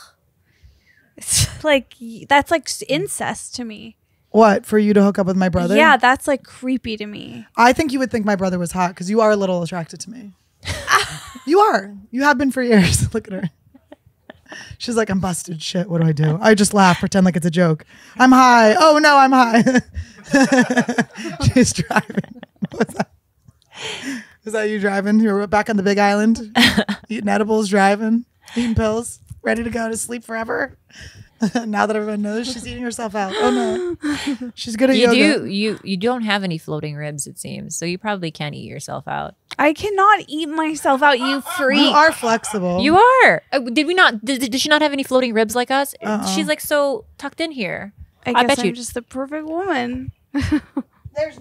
it's like that's like incest to me. What, for you to hook up with my brother? Yeah, that's like creepy to me. I think you would think my brother was hot because you are a little attracted to me. You are. You have been for years. Look at her. She's like, I'm busted. Shit, what do? I just laugh, pretend like it's a joke. I'm high. Oh no, I'm high. She's driving. Is that you driving? You were back on the Big Island, eating edibles, driving, eating pills, ready to go to sleep forever. Now that everyone knows she's eating herself out. Oh no, she's good at yoga. You don't have any floating ribs, it seems, so you probably can't eat yourself out. I cannot eat myself out, you freak. You are flexible. You are. Did we not? Did she not have any floating ribs like us? She's like so tucked in here. I guess I'm just the perfect woman.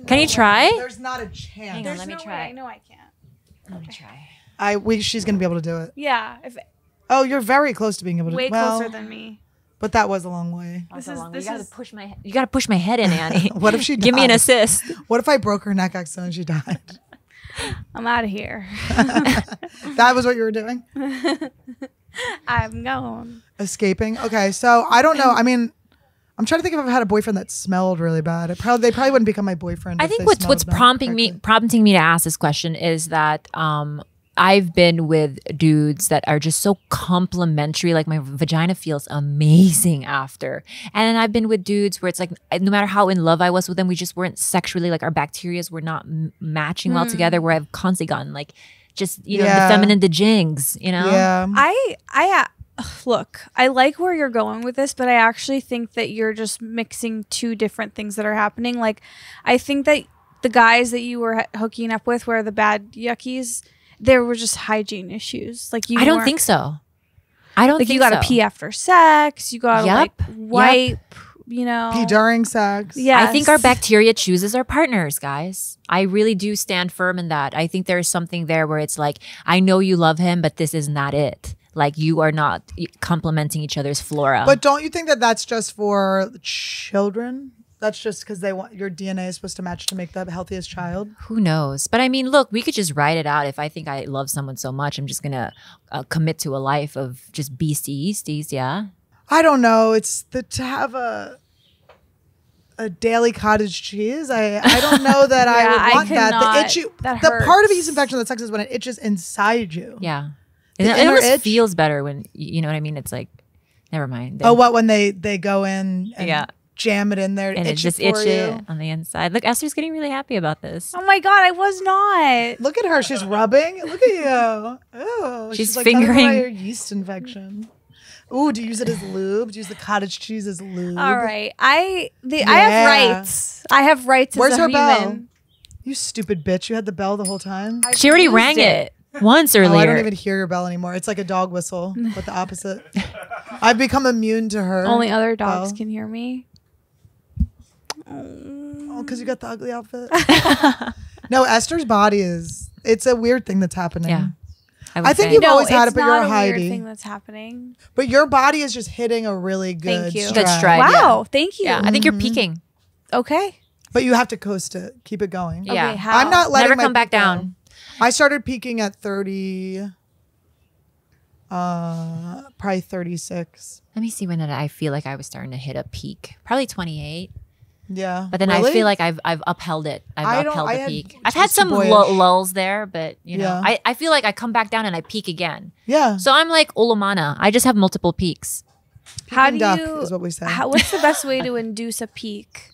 Can you try? There's not a chance. Hang on, let me try. I know I can't. Let me try. She's gonna be able to do it. Yeah. Oh, you're very close to being able to. Way closer than me. But that was a long way. You gotta push my head in, Annie. What if she died? Give me an assist. What if I broke her neck accidentally and she died? I'm out of here. That was what you were doing? I'm gone. Escaping. Okay, so I don't know. I mean, I'm trying to think if I've had a boyfriend that smelled really bad. They probably wouldn't become my boyfriend. I think what's prompting me to ask this question is that I've been with dudes that are just so complimentary. Like, my vagina feels amazing after. And then I've been with dudes where it's like, no matter how in love I was with them, we just weren't sexually, like, our bacterias were not matching well together, where I've constantly gotten, like, just, you know, the feminine, the jings, you know? Yeah. Look, I like where you're going with this, but I actually think that you're just mixing two different things that are happening. Like, I think that the guys that you were hooking up with were the bad yuckies. There were just hygiene issues. Like, I don't think so. I don't think so. Like, you got to pee after sex. You got to like wipe, you know. Pee during sex. Yeah. I think our bacteria chooses our partners, guys. I really do stand firm in that. I think there's something there where it's like, I know you love him, but this is not it. Like, you are not complementing each other's flora. But don't you think that that's just for children? That's just because they want your DNA is supposed to match to make the healthiest child. Who knows? But I mean, look, we could just write it out. If I think I love someone so much, I'm just gonna commit to a life of just beasties. Yeah. I don't know. It's to have a daily cottage cheese. I don't know that I would want that. The part of yeast infection that sucks is when it itches inside you. Yeah. It almost feels better when, you know what I mean? It's like, never mind. When they go in and jam it in there and it just itches on the inside. Look, Esther's getting really happy about this. Oh my God, I was not. Look at her. She's rubbing. Look at you. Oh, she's fingering your yeast infection. Ooh, do you use it as lube? Do you use the cottage cheese as lube? All right. I have rights. I have rights. Where's her bell? You stupid bitch. You had the bell the whole time. She already rang it. Once earlier. Oh, I don't even hear your bell anymore. It's like a dog whistle, but the opposite. I've become immune to her. Only other dogs can hear me. Oh, because you got the ugly outfit. No, Esther's body it's a weird thing that's happening. Yeah, I think you've always had it, but you're hiding. It's not a weird thing that's happening. But your body is just hitting a really good stride. Wow, thank you. Yeah, I think you're peaking. Okay. But you have to coast it. Keep it going. Yeah. Okay, how? I'm not letting Never come back down. I started peaking at 30, probably 36. Let me see when I feel like I was starting to hit a peak. Probably 28. Yeah. But then I feel like I've upheld it. I've upheld the peak. I've had some lulls there, but you know, I feel like I come back down and I peak again. Yeah. So I'm like Olomana. I just have multiple peaks. What's the best way to induce a peak?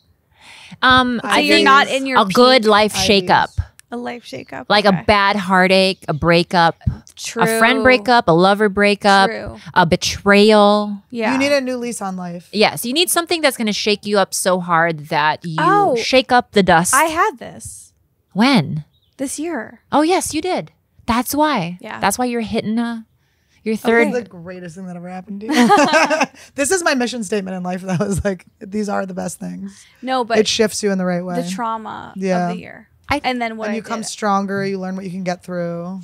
I think you're not in your peak. Good life shakeup. A life shakeup. Like a bad heartache, a breakup, a friend breakup, a lover breakup, a betrayal. Yeah. You need a new lease on life. Yes. You need something that's going to shake you up so hard that you shake up the dust. I had this. When? This year. Oh, yes, you did. That's why. Yeah. That's why you're hitting your third. This is the greatest thing that ever happened to you. This is my mission statement in life, though, is like, these are the best things. No, but it shifts you in the right way. The trauma of the year. And then you come stronger. You learn what you can get through.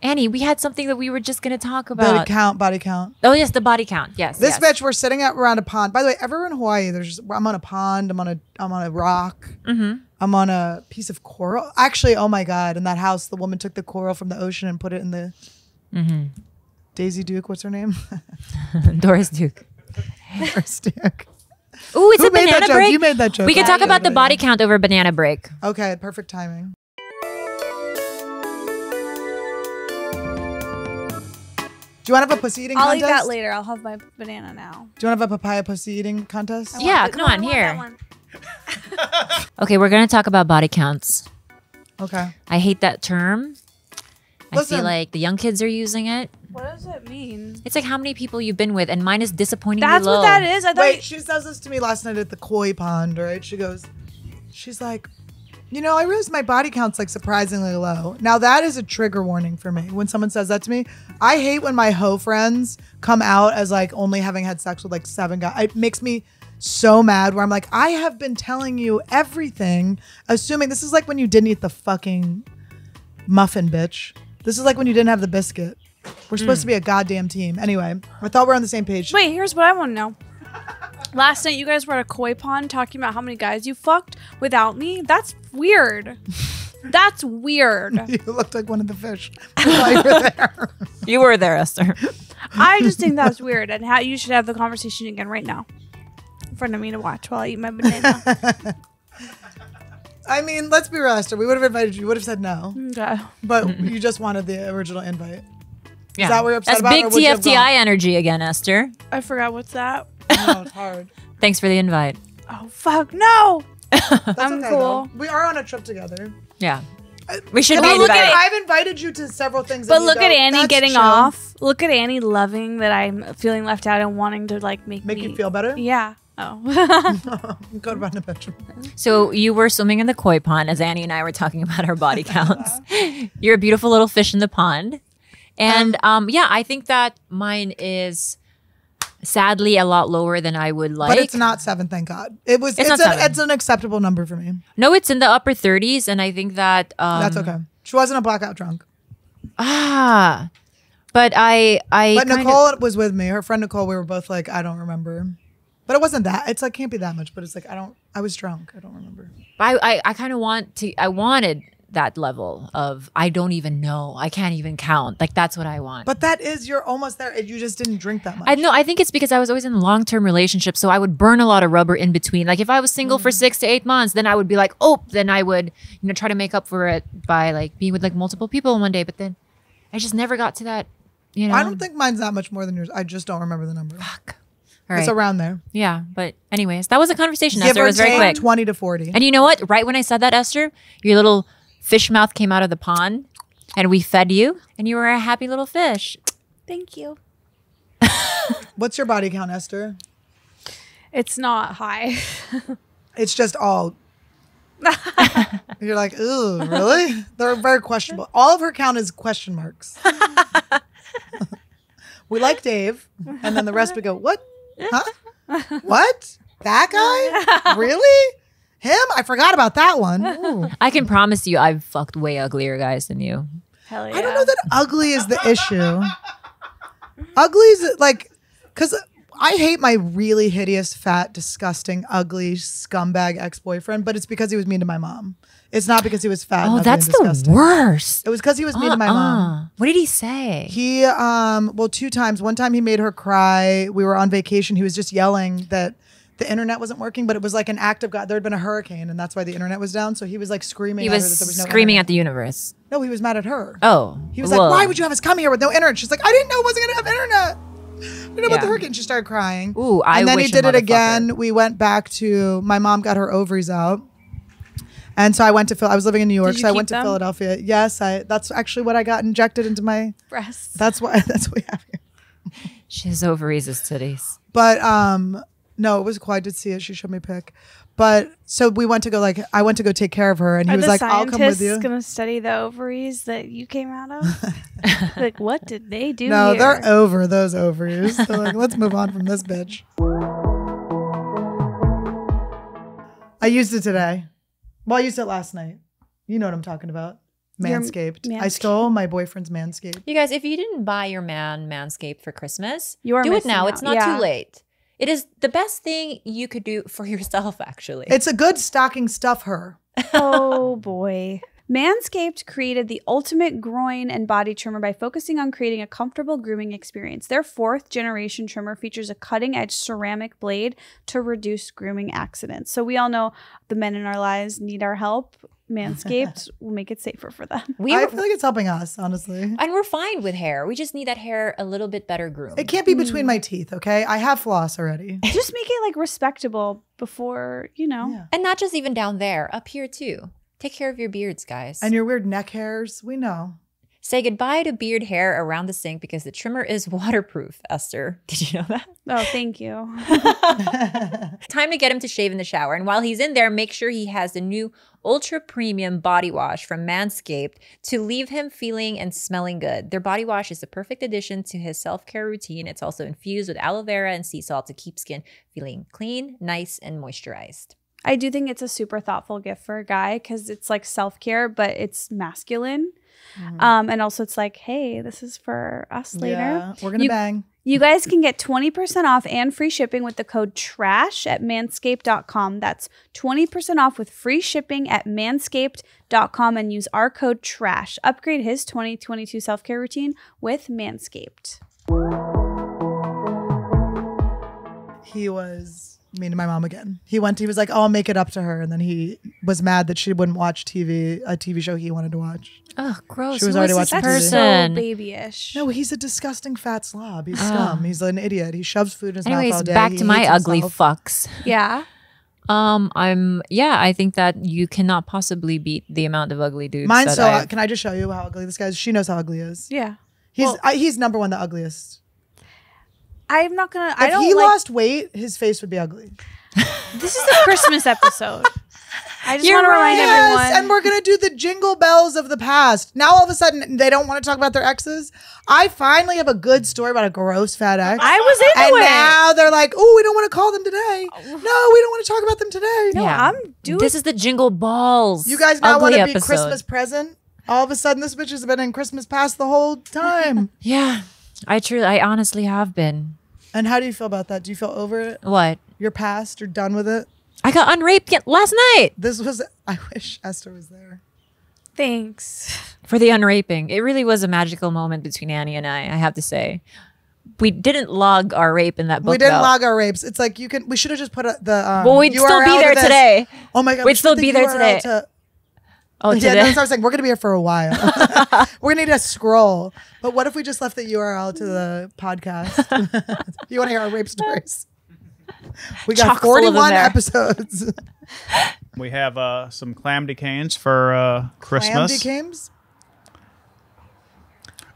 Annie, we had something that we were just going to talk about. Body count. Oh, yes, the body count. Yes. This bitch, we're sitting around a pond. By the way, everywhere in Hawaii, I'm on a pond. I'm on a rock. I'm on a piece of coral. Actually, oh my God! In that house, the woman took the coral from the ocean and put it in the Daisy Duke. What's her name? Doris Duke. Doris Duke. Ooh, it's a banana break. You made that joke. We can talk about the body count over banana break. Okay, perfect timing. Do you want to have a pussy eating contest? I'll eat that later. I'll have my banana now. Do you want to have a papaya pussy eating contest? Yeah, come on, here. Okay, we're going to talk about body counts. Okay. I hate that term. Listen, I feel like the young kids are using it. What does it mean? It's like how many people you've been with, and mine is disappointingly low. That's what that is. I thought she says this to me last night at the koi pond, right? She goes, she's like, you know, I realized my body count's like surprisingly low. Now that is a trigger warning for me. When someone says that to me, I hate when my hoe friends come out as like only having had sex with like 7 guys. It makes me so mad, where I'm like, I have been telling you everything, assuming this is like when you didn't eat the fucking muffin, bitch. This is like when you didn't have the biscuit. We're supposed to be a goddamn team. Anyway, I thought we're on the same page. Wait, here's what I want to know. Last night, you guys were at a koi pond talking about how many guys you fucked without me. That's weird. That's weird. You looked like one of the fish. You were there. You were there, Esther. I just think that's weird, and how you should have the conversation again right now in front of me to watch while I eat my banana. I mean, let's be real, Esther. We would have invited you. You would have said no. Okay. But you just wanted the original invite. Yeah. Is that what you're upset about? That's big TFTI energy again, Esther. I forgot what's that. No, it's hard. Thanks for the invite. Oh, fuck. No. That's cool. We are on a trip together. Yeah. We should be invited. I've invited you to several things. But look at Annie getting off. Look at Annie loving that I'm feeling left out and wanting to like make you feel better? Yeah. Oh. Go run a bedroom. So you were swimming in the koi pond as Annie and I were talking about our body counts. You're a beautiful little fish in the pond. And yeah, I think that mine is... sadly, a lot lower than I would like. But it's not 7, thank God. It's an acceptable number for me. No, it's in the upper 30s, and I think that... that's okay. She wasn't a blackout drunk. Ah. But But Nicole was with me. Her friend Nicole, we were both like, I don't remember. But it wasn't that. It's like, can't be that much. But it's like, I was drunk. I don't remember. I kind of wanted that level of I don't even know, I can't even count, like that's what I want. But that is, you're almost there. You just didn't drink that much. I know. I think it's because I was always in long-term relationships, so I would burn a lot of rubber in between. Like if I was single for 6 to 8 months, then I would be like, oh, then I would, you know, try to make up for it by like being with like multiple people in one day. But then I just never got to that, you know. I don't think mine's that much more than yours. I just don't remember the number. Fuck. All right. It's around there. Yeah. But anyways, that was a conversation, Esther. It was very quick. 20 to 40. And you know what? Right when I said that, Esther, your little fish mouth came out of the pond, and we fed you, and you were a happy little fish. Thank you. What's your body count, Esther? It's not high. It's just all. You're like, ooh, really? They're very questionable. All of her count is question marks. We like Dave, and then the rest we go, what? Huh? What? That guy? Really? Him? I forgot about that one. Ooh. I can promise you I've fucked way uglier guys than you. Hell yeah. I don't know that ugly is the issue. Ugly is like, because I hate my really hideous, fat, disgusting, ugly scumbag ex-boyfriend, but it's because he was mean to my mom. It's not because he was fat. Oh, that's the worst. It was because he was mean to my mom. What did he say? He, well, 2 times. One time he made her cry. We were on vacation. He was just yelling that the internet wasn't working, but it was like an act of God. There had been a hurricane, and that's why the internet was down. So he was like screaming. He was, that there was no screaming internet at the universe. No, he was mad at her. Oh, he was like, "Why would you have us come here with no internet?" She's like, "I didn't know it wasn't gonna have internet. I didn't know about the hurricane." She started crying. Ooh, and then he did it again. We went back to my mom got her ovaries out, and so I went to I was living in New York, so I went to Philadelphia. Yes, that's actually what I got injected into my breasts. That's why. That's what we have here. She has ovaries as titties, but no, it was cool. I did see it. She showed me a pic. But so we went to go, like, I went to go take care of her. And he was like, I'll come with you. Are the scientists going to study the ovaries that you came out of? Like, what did they do? No, here? They're over those ovaries. They're like, let's move on from this bitch. I used it today. Well, I used it last night. You know what I'm talking about. Manscaped. I stole my boyfriend's Manscaped. You guys, if you didn't buy your man Manscaped for Christmas, do it now. It's not too late. It is the best thing you could do for yourself, actually. It's a good stocking stuffer. Oh, boy. Manscaped created the ultimate groin and body trimmer by focusing on creating a comfortable grooming experience. Their 4th-generation trimmer features a cutting-edge ceramic blade to reduce grooming accidents. So we all know the men in our lives need our help. Manscaped will make it safer for them. I feel like it's helping us, honestly. And we're fine with hair. We just need that hair a little bit better groomed. It can't be between my teeth, okay? I have floss already. Just make it like respectable before, you know. Yeah. And not just even down there, up here too. Take care of your beards, guys. And your weird neck hairs, we know. Say goodbye to beard hair around the sink because the trimmer is waterproof, Esther. Did you know that? Oh, thank you. Time to get him to shave in the shower. And while he's in there, make sure he has the new ultra premium body wash from Manscaped to leave him feeling and smelling good. Their body wash is the perfect addition to his self-care routine. It's also infused with aloe vera and sea salt to keep skin feeling clean, nice, and moisturized. I do think it's a super thoughtful gift for a guy because it's like self-care, but it's masculine. Mm-hmm. And also it's like, hey, this is for us later. Yeah, we're going to bang. You guys can get 20% off and free shipping with the code TRASH at manscaped.com. That's 20% off with free shipping at manscaped.com and use our code TRASH. Upgrade his 2022 self-care routine with Manscaped. He was mean to my mom again. He was like, oh, I'll make it up to her. And then he was mad that she wouldn't watch a TV show he wanted to watch. Oh, gross. She was already watching TV. That's so babyish. No, he's a disgusting fat slob. He's scum. He's an idiot. He shoves food in his mouth all day. Back to my ugly fucks. Yeah. I think that you cannot possibly beat the amount of ugly dudes. Mine's so, can I just show you how ugly this guy is? She knows how ugly he is. Yeah. He's number one, the ugliest. I'm not going to. If he lost weight, his face would be ugly. This is the Christmas episode. I just want to remind everyone. And we're going to do the jingle bells of the past. Now, all of a sudden, they don't want to talk about their exes. I finally have a good story about a gross fat ex. I was into it. And now they're like, oh, we don't want to call them today. No, we don't want to talk about them today. No, yeah. I'm doing. This is the jingle balls. You guys now want to be Christmas present. All of a sudden, this bitch has been in Christmas past the whole time. Yeah. I honestly have been. And how do you feel about that? Do you feel over it? What? Your past? You're done with it? I got unraped last night. I wish Esther was there. Thanks. For the unraping. It really was a magical moment between Annie and I have to say. We didn't log our rape in that book. We didn't log our rapes. It's like, we should have just put the well, we'd URL still be there today. Oh my God. We'd still be there today. Oh, yeah, that's what I was like. We're going to be here for a while. We're going to need a scroll. But what if we just left the URL to the podcast? You want to hear our rape stories? We got 41 episodes. We have some clam decanes for Christmas. Clam decanes?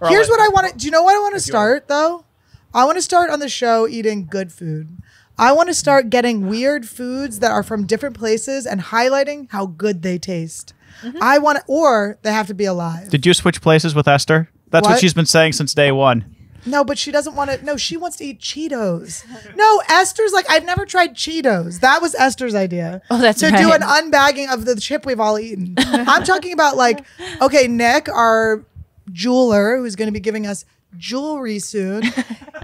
Here's what I want to... Do you know what I want to start, though? I want to start on the show eating good food. I want to start getting weird foods that are from different places and highlighting how good they taste. Mm-hmm. I want to, or they have to be alive. Did you switch places with Esther? That's what she's been saying since day one. No, but she doesn't want to. No, she wants to eat Cheetos. No, Esther's like, I've never tried Cheetos. That was Esther's idea. Oh, that's right. To do an unbagging of the chip we've all eaten. I'm talking about like, okay, Nick, our jeweler, who's going to be giving us jewelry soon.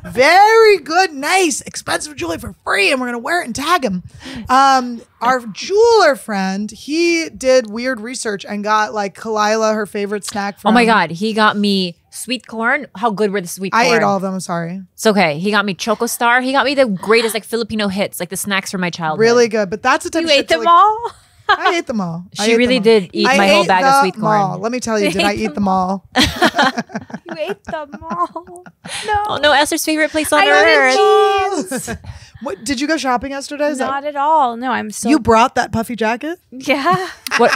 Very good, nice, expensive jewelry for free, and we're gonna wear it and tag him. Our jeweler friend, he did weird research and got like Khalyla, her favorite snack. From, oh my God, he got me sweet corn. How good were the sweet corn? I ate all of them. I'm sorry. It's okay. He got me Choco Star. He got me the greatest like Filipino hits, like the snacks from my childhood. Really good, but that's the type. You ate them all. I ate them all. She really did eat my whole bag of sweet corn. Let me tell you, did I eat them all? You ate them all. No. Oh, no, Esther's favorite place on earth. What, did you go shopping yesterday? Not at all. No, I'm still. You brought that puffy jacket? Yeah. What?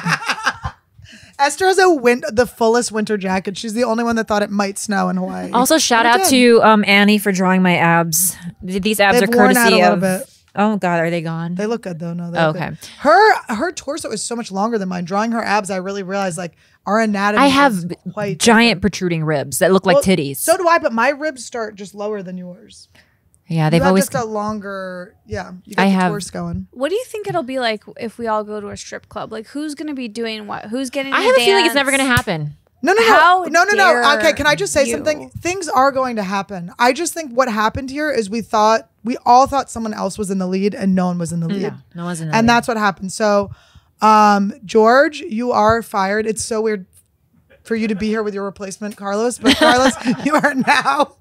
Esther has the fullest winter jacket. She's the only one that thought it might snow in Hawaii. Also, shout out to Annie for drawing my abs. These abs are courtesy of. Oh God, are they gone? They look good though. No, they look good. Her torso is so much longer than mine. Drawing her abs, I really realized like our anatomy. I have quite giant protruding ribs that look like titties. So do I, but my ribs start just lower than yours. Yeah, they've always just a longer. Yeah, you got the torso going. What do you think it'll be like if we all go to a strip club? Like, who's going to be doing what? Who's getting? I have a feeling it's never going to happen. No. Okay, can I just say something? Things are going to happen. I just think what happened here is we all thought someone else was in the lead and no one was in the lead. No one's in the lead. And that's what happened. So, George, you are fired. It's so weird for you to be here with your replacement, Carlos. But Carlos, you are now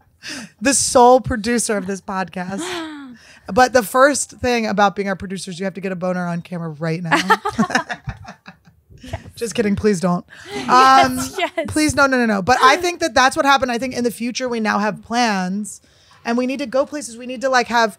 the sole producer of this podcast. But the first thing about being our producer is you have to get a boner on camera right now. Yes. Just kidding. Please don't. Yes. Please. No. But I think that's what happened. I think in the future, we now have plans and we need to go places. We need to like have,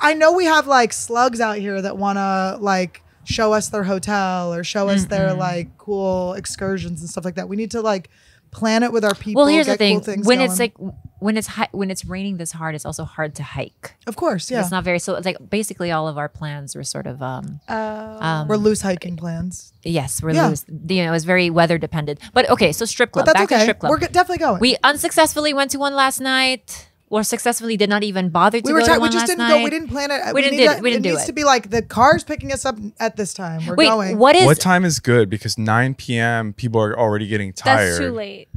I know we have like slugs out here that want to like show us their hotel or show us their like cool excursions and stuff like that. We need to like plan it with our people. Well, here's the thing: when it's raining this hard, it's also hard to hike. Of course, yeah. It's not very, so it's like basically all of our plans were sort of we're loose hiking plans. Yes, we're loose. You know, it's very weather dependent. But okay, so strip club. But that's okay. To strip club. We're definitely going. We unsuccessfully went to one last night. Or successfully did not even bother to go to one last night. We just didn't go. We didn't plan it. We didn't do it. It needs to be like the car's picking us up at this time. We're going. What time is good? Because 9 p.m. people are already getting tired. That's too late.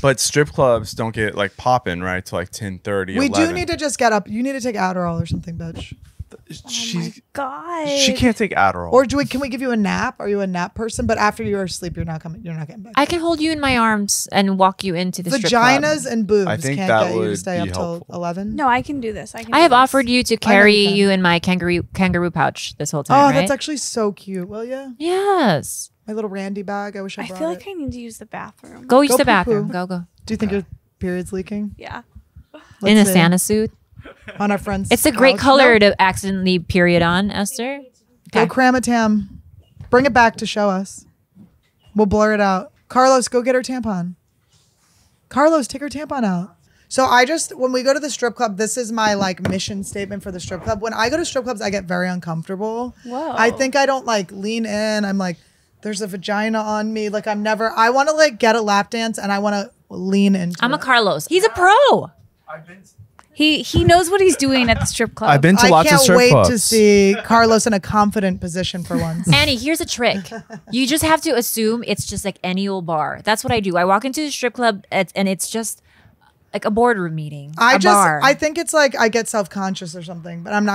But strip clubs don't get like popping right till like 10:30. We 11. Do need to just get up. You need to take Adderall or something, bitch. Oh my God. She can't take Adderall. Or do we? Can we give you a nap? Are you a nap person? But after you're asleep, you're not coming. You're not getting back. I can hold you in my arms and walk you into the vaginas strip club. And boobs. I think can't that get would you to stay up helpful. Till 11. No, I can do this. I have offered you to carry you in my kangaroo pouch this whole time. Oh, right? That's actually so cute. Will you? Yes. My little Randy bag. I wish I brought it. I feel like I need to use the bathroom. Go use the bathroom. Go. Do you think your period's leaking? Yeah. In a Santa suit. On our friends. It's a great color to accidentally period on, Esther. Okay. Go cram a tam. Bring it back to show us. We'll blur it out. Carlos, go get her tampon. Carlos, take her tampon out. So I just, when we go to the strip club, this is my like mission statement for the strip club. When I go to strip clubs, I get very uncomfortable. Whoa. I think I don't like lean in. I'm like, there's a vagina on me. Like I'm never, I want to like get a lap dance and I want to lean into it. I'm a Carlos. He's a pro. I've been... He knows what he's doing at the strip club. I've been to lots of strip clubs. I can't wait to see Carlos in a confident position for once. Annie, here's a trick. You just have to assume it's just like any old bar. That's what I do. I walk into the strip club and it's just like a boardroom meeting. A bar. I think it's like I get self-conscious or something, but I'm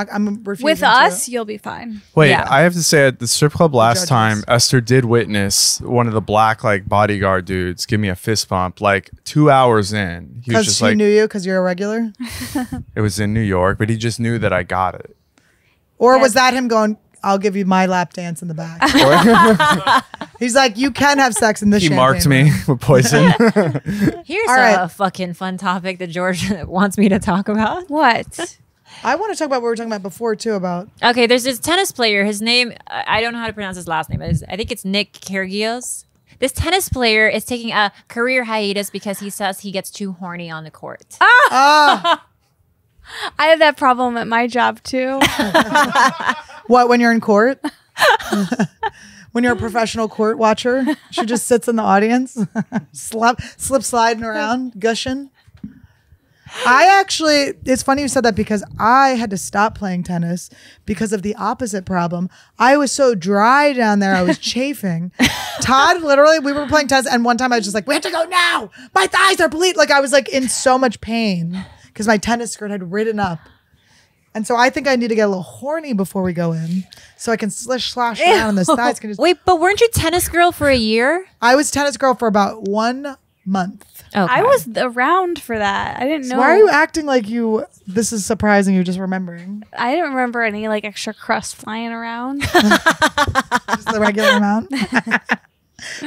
refusing with us, to. You'll be fine. Wait, yeah. I have to say at the strip club last time, Esther did witness one of the black like bodyguard dudes give me a fist bump like 2 hours in. He was just like, knew you because you're a regular? It was in New York, but he just knew that I got it. Or was that him going, I'll give you my lap dance in the back. He's like, you can have sex in this champagne. He marked me with poison. Here's a fucking fun topic that George wants me to talk about. What? I want to talk about what we were talking about before, too, about... Okay, there's this tennis player. His name, I don't know how to pronounce his last name. I think it's Nick Kyrgios. This tennis player is taking a career hiatus because he says he gets too horny on the court. Ah! I have that problem at my job, too. What, when you're in court? When you're a professional court watcher? She just sits in the audience, slip sliding around, gushing. I actually, it's funny you said that because I had to stop playing tennis because of the opposite problem. I was so dry down there, I was chafing. Todd, literally, we were playing tennis and one time I was just like, we have to go now. My thighs are bleeding. Like I was like in so much pain because my tennis skirt had ridden up. And so I think I need to get a little horny before we go in so I can slash down on those thighs. Wait, but weren't you tennis girl for a year? I was tennis girl for about 1 month. Okay. I was around for that. I didn't know. Why are you acting like you, this is surprising, you're just remembering? I didn't remember any like extra crust flying around. Just the regular amount?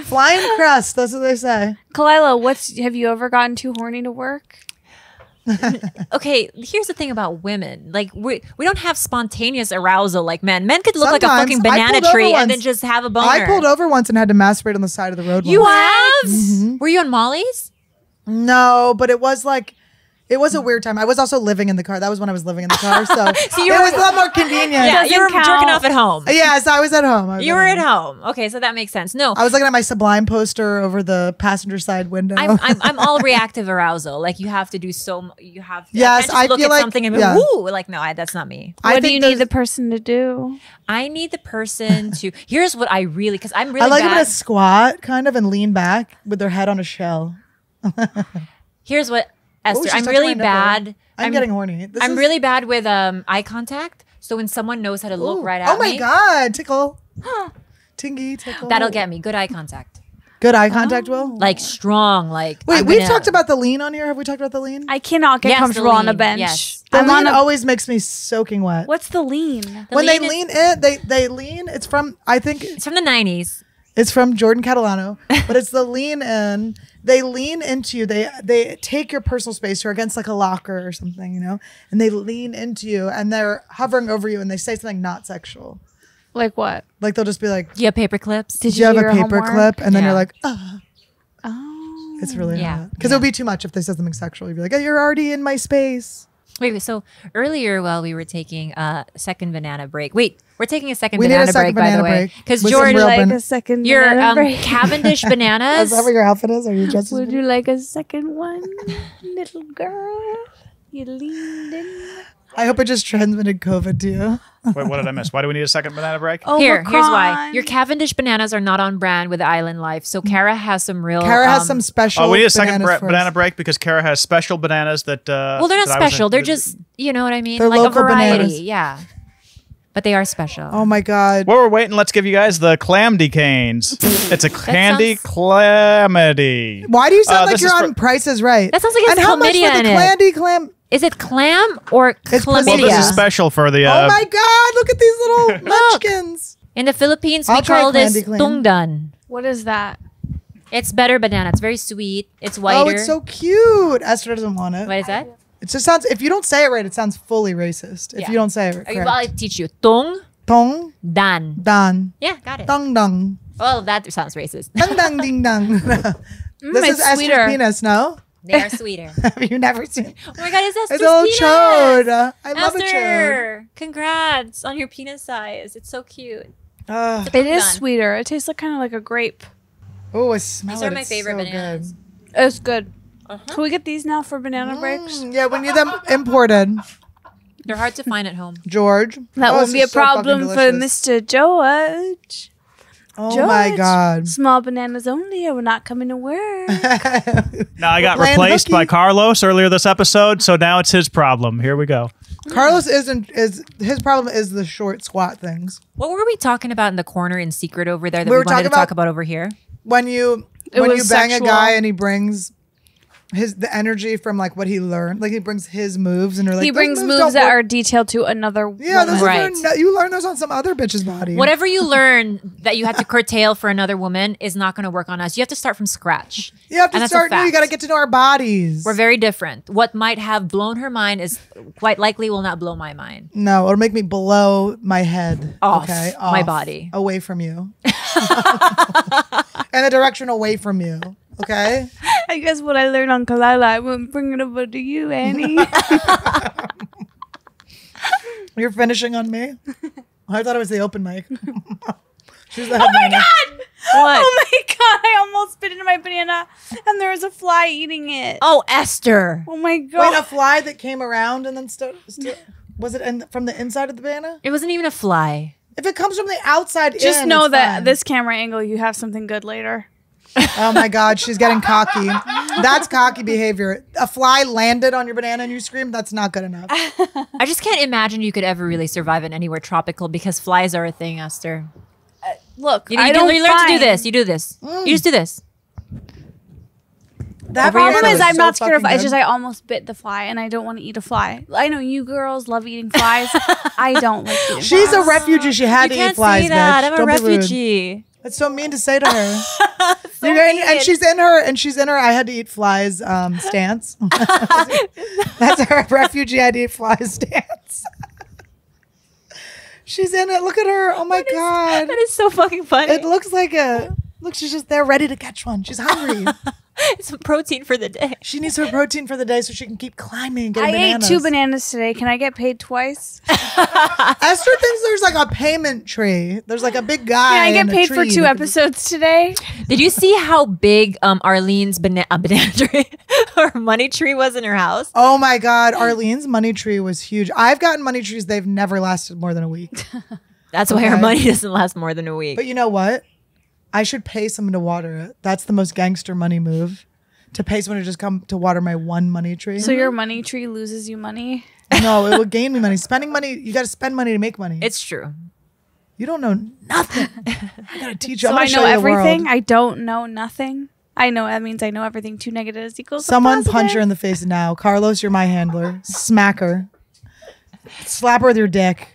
Flying crust, that's what they say. Khalyla, have you ever gotten too horny to work? Okay, here's the thing about women. Like we don't have spontaneous arousal like men. Men could look sometimes, like a fucking banana tree and then just have a boner. I pulled over once and had to masturbate on the side of the road. You have? Mm-hmm. Were you on Molly's? No, but it was like it was a weird time. I was also living in the car. That was when I was living in the car, so, so you were, it was a lot more convenient. Yeah, you were jerking off at home. Yeah, so I was at home. You were at home. Okay, so that makes sense. No, I was looking at my Sublime poster over the passenger side window. I'm all reactive arousal. Like you have to do so. You have to, yes. I look at like, something and woo. Like no, that's not me. What do you need the person to do? I need the person to. Here's what I really because I'm really. I like them to squat kind of and lean back with their head on a shell. Here's what. Esther, I'm really bad. I'm getting horny. I'm really bad with eye contact. So when someone knows how to look right at me. Oh my God. Tickle. Huh. Tingy tickle. That'll get me. Good eye contact. Good eye contact, Will? Like strong. Like. Wait, we've talked about the lean on here. Have we talked about the lean? I cannot get comfortable on a bench. Yes. The lean always makes me soaking wet. What's the lean? When they lean in, they lean. It's from, I think. It's from the 90s. It's from Jordan Catalano, but it's the lean in. They lean into you. They take your personal space. You're against like a locker or something, you know, and they lean into you and they're hovering over you and they say something not sexual. Like what? Like they'll just be like, "Do you have paper clips? Did you have a paper clip?" And then you're like, "Oh, it's really hot." Because it'll be too much if they said something sexual. You'd be like, "Oh, you're already in my space." Wait, wait, so earlier while we were taking a second banana break. Wait, we're taking a second banana break, by the way. Because Jordan, like a second banana break? Cavendish bananas. Is that what your outfit is? Are you just Would you like a second one, little girl? You leaned in. I hope I just transmitted COVID to you. Wait, what did I miss? Why do we need a second banana break? Oh, here's why. Your Cavendish bananas are not on brand with Island Life. So Kara has some real... Kara has some special... Oh, we need a second banana break because Kara has special bananas that... well, they're not special. They're just, you know what I mean? They're like a variety. Bananas. Yeah. But they are special. Oh, my God. While we're waiting, let's give you guys the Clamdy Canes. It's a candy clamity. Why do you sound like you're on Price is Right? That sounds like it's chlamydia in it. And how much for the Clamdy Clam... Is it clam or chlamydia? Well, this is special for the... oh my God, look at these little munchkins. In the Philippines, we call this tungdan. What is that? It's better banana. It's very sweet. It's whiter. Oh, it's so cute. Esther doesn't want it. What is that? It just sounds... If you don't say it right, it sounds fully racist. If you don't say it right. Well, I teach you. Tung. Dan. Dan. Yeah, got it. Tung dang. Well, that sounds racist. Tung dang ding dang. This is Esther's penis, no? They are sweeter. Have you never seen? Oh my God, it's Esther's penis. Chode. I love a chode. Congrats on your penis size. It's so cute. It is sweeter. It tastes like kind of like a grape. Oh, I smell These are my favorite bananas. Good. It's good. Can we get these now for banana breaks? Yeah, we need them imported. They're hard to find at home. George. That won't be a problem for Mr. George. Oh George, my God! Small bananas only, or we're not coming to work. Now I got replaced by Carlos earlier this episode, so now it's his problem. Here we go. Carlos is his problem is the short squat things. What were we talking about in the corner in secret over there that we wanted to talk about over here? When you bang sexual. A guy and he brings the energy from like what he learned, like he brings his moves and you're like, he brings moves that are detailed to another woman. Right. You learn those on some other bitch's body. Whatever you learn that you have to curtail for another woman is not going to work on us. You have to start from scratch. You have to start new. You got to get to know our bodies. We're very different. What might have blown her mind is quite likely will not blow my mind. No, it'll make me blow my head off my body away from you, and the direction away from you. Okay. I guess what I learned on Khalyla, I won't bring it over to you, Annie. You're finishing on me? I thought it was the open mic. Oh my God! What? Oh my God! I almost bit into my banana, and there was a fly eating it. Oh, Esther! Oh my God! Wait, a fly that came around and then was it from the inside of the banana? It wasn't even a fly. If it comes from the outside, just know that this camera angle, you have something good later. Oh my God, she's getting cocky. That's cocky behavior. A fly landed on your banana and you screamed, that's not good enough. I just can't imagine you could ever really survive in anywhere tropical because flies are a thing, Esther. Look, you learn to do this. Mm. You just do this. The problem is I'm not scared of flies. I almost bit the fly and I don't want to eat a fly. I know you girls love eating flies. I don't like eating flies. She's a refugee. She had to eat flies, bitch. I'm a refugee. That's so mean to say to her. So and she's in her I had to eat flies stance. That's her refugee I had to eat flies stance. She's in it. Look at her. Oh my God. That is so fucking funny. It looks like look, she's just there ready to catch one. She's hungry. It's protein for the day. She needs her protein for the day so she can keep climbing and getting bananas. I ate 2 bananas today. Can I get paid twice? Esther thinks there's like a payment tree. There's like a big guy. Can I get paid for 2 episodes today? Did you see how big Arlene's banana tree or money tree was in her house? Oh my God. Arlene's money tree was huge. I've gotten money trees. They've never lasted more than a week. That's why her money doesn't last more than a week. But you know what? I should pay someone to water it. That's the most gangster money move, to pay someone to just come to water my one money tree. So your money tree loses you money? No, it will gain me money. Spending money, you got to spend money to make money. It's true. You don't know nothing. I got to teach you. So I know everything. I don't know nothing. I know that means I know everything. 2 negatives equals someone punch her in the face now. Carlos, you're my handler. Smack her. Slap her with your dick.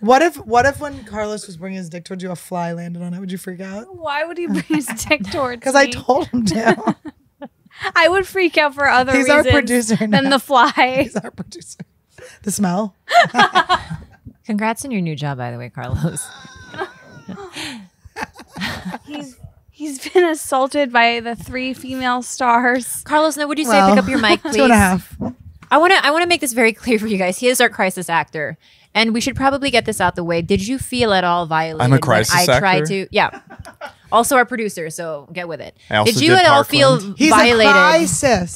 What if when Carlos was bringing his dick towards you, a fly landed on it? Would you freak out? Why would he bring his dick towards me? Because I told him to. I would freak out for other reasons. He's our producer now. Than the fly. He's our producer. The smell. Congrats on your new job, by the way, Carlos. He's been assaulted by the three female stars. Carlos, now would you say pick up your mic, please? 2.5. I want to make this very clear for you guys. He is our crisis actor, and we should probably get this out the way. Did you feel at all violated? I'm a crisis actor. Yeah. Also, our producer. So get with it. Did you at all feel violated? He's a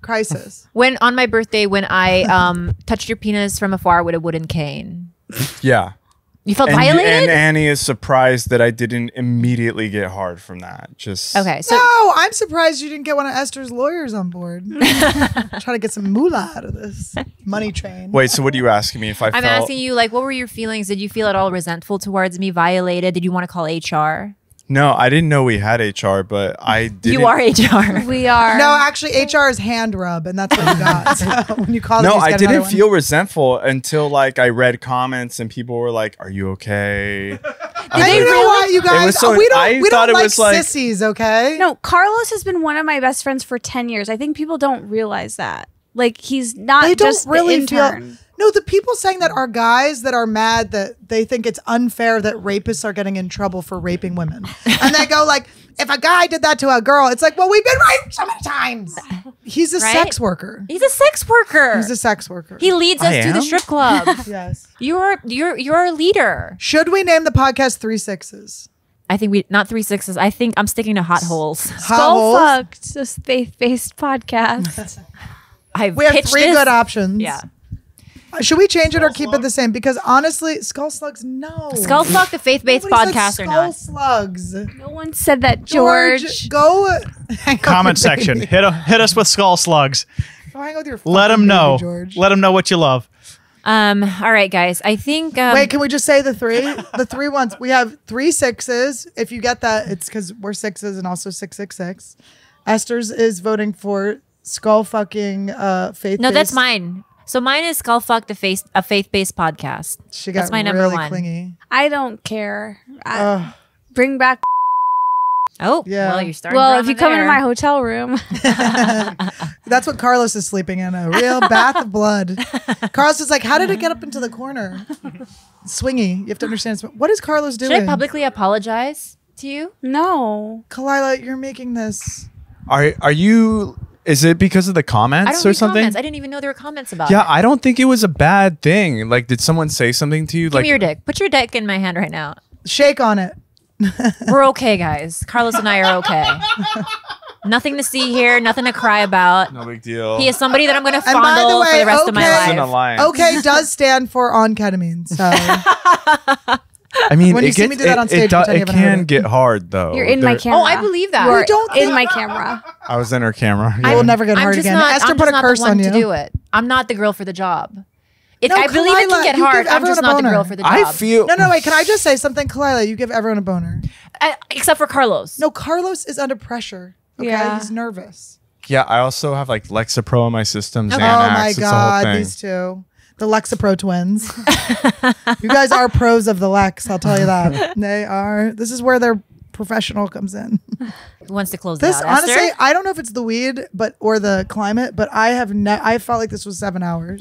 crisis. When on my birthday, when I touched your penis from afar with a wooden cane. Yeah. You felt violated? And Annie is surprised that I didn't immediately get hard from that. Just okay. So no, I'm surprised you didn't get one of Esther's lawyers on board. Trying to get some moolah out of this money train. Wait, so what are you asking me? If I'm asking you, like, what were your feelings? Did you feel at all resentful towards me? Violated? Did you want to call HR? No, I didn't know we had HR, but I did. You are HR. We are. No, actually, HR is hand rub, and that's what we got. So when you call, no, I didn't feel resentful until like I read comments and people were like, "Are you okay?" You know what, you guys? We don't like sissies, okay? No, Carlos has been one of my best friends for 10 years. I think people don't realize that. Like, he's not just really the intern. No, the people saying that are guys that are mad that they think it's unfair that rapists are getting in trouble for raping women. And they go like, if a guy did that to a girl, it's like, well, we've been raped so many times. He's a sex worker. He's a sex worker. He's a sex worker. He leads us to the strip club. Yes. You're a leader. Should we name the podcast 3 Sixes? I think not 3 Sixes. I think I'm sticking to hot holes. Fucked. Just faith-based podcast. We have 3 good options. Yeah. Should we change it or keep it the same? Because honestly, Skull Slugs, no. Skull Slug, the faith-based podcast, or not? Skull Slugs. No one said that, George. Go. Comment section. Hit us with Skull Slugs. Go hang with your fucking baby, George. Let them know. Let them know what you love. All right, guys. I think. Wait, can we just say the 3? The 3 ones. We have 3 Sixes. If you get that, it's because we're 6s and also 666. Esther's is voting for Skull fucking faith. No, that's mine. So mine is Skull Fuck the a faith-based podcast. She got that's my really number 1. Clingy. I don't care. Bring back. Oh, yeah. Well, you're starting. Well, if you come into my hotel room, that's what Carlos is sleeping in—a real bath of blood. Carlos is like, "How did it get up into the corner?" Swingy. You have to understand. What is Carlos doing? Should I publicly apologize to you? No, Khalyla, you're making this. Are you? Is it because of the comments or something? Comments. I didn't even know there were comments about it. Yeah, I don't think it was a bad thing. Like, did someone say something to you? Give me your dick. Put your dick in my hand right now. Shake on it. We're okay, guys. Carlos and I are okay. Nothing to see here. Nothing to cry about. No big deal. He is somebody that I'm going to fondle for the rest of my life. Okay does stand for on ketamine. So. I mean, when you see me do that on stage, it can get hard, though. You're in my camera. Oh, I believe that. You're in my camera. I was in her camera. Yeah. I will never get hard again. Esther put a curse on you. I'm not the one to do it. I'm not the girl for the job. I believe it can get hard. I'm just not the girl for the job. No, no, wait. Can I just say something, Khalyla? You give everyone a boner, except for Carlos. No, Carlos is under pressure. Okay, yeah. He's nervous. Yeah, I also have like Lexapro in my system. Xanax. Oh my god, these two. The Lexapro twins. You guys are pros of the Lex, I'll tell you that. They are. This is where their professional comes in. Who wants to close this out, honestly, Esther? I don't know if it's the weed or the climate, but I felt like this was 7 hours.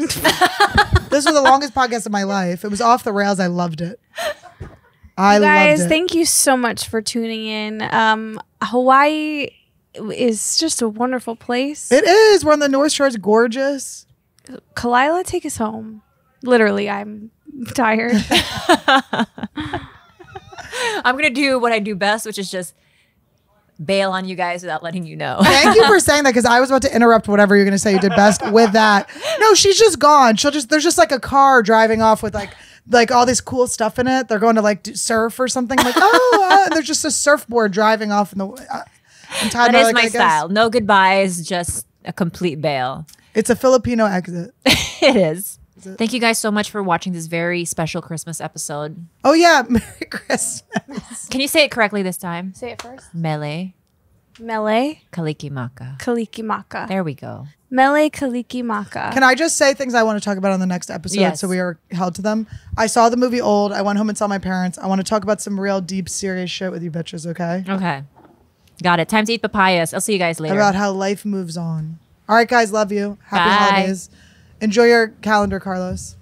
This was the longest podcast of my life. It was off the rails. I loved it. You guys loved it. Thank you so much for tuning in. Hawaii is just a wonderful place. It is. We're on the North Shore. It's gorgeous. Khalyla, take us home. Literally, I'm tired. I'm going to do what I do best, which is just bail on you guys without letting you know. Thank you for saying that, because I was about to interrupt whatever you're going to say you did best with that. No, she's just gone. There's just like a car driving off with like all this cool stuff in it. They're going to like surf or something. I'm like, oh, there's just a surfboard driving off in the that is my style. No goodbyes, just a complete bail. It's a Filipino exit. It is. Thank you guys so much for watching this very special Christmas episode. Oh, yeah. Merry Christmas. Can you say it correctly this time? Say it first. Mele. Mele. Kalikimaka. Kalikimaka. There we go. Mele Kalikimaka. Can I just say things I want to talk about on the next episode so we are held to them? I saw the movie Old. I went home and saw my parents. I want to talk about some real deep, serious shit with you bitches, okay? Okay. Got it. Time to eat papayas. I'll see you guys later. About how life moves on. All right, guys. Love you. Happy holidays. Enjoy your calendar, Carlos.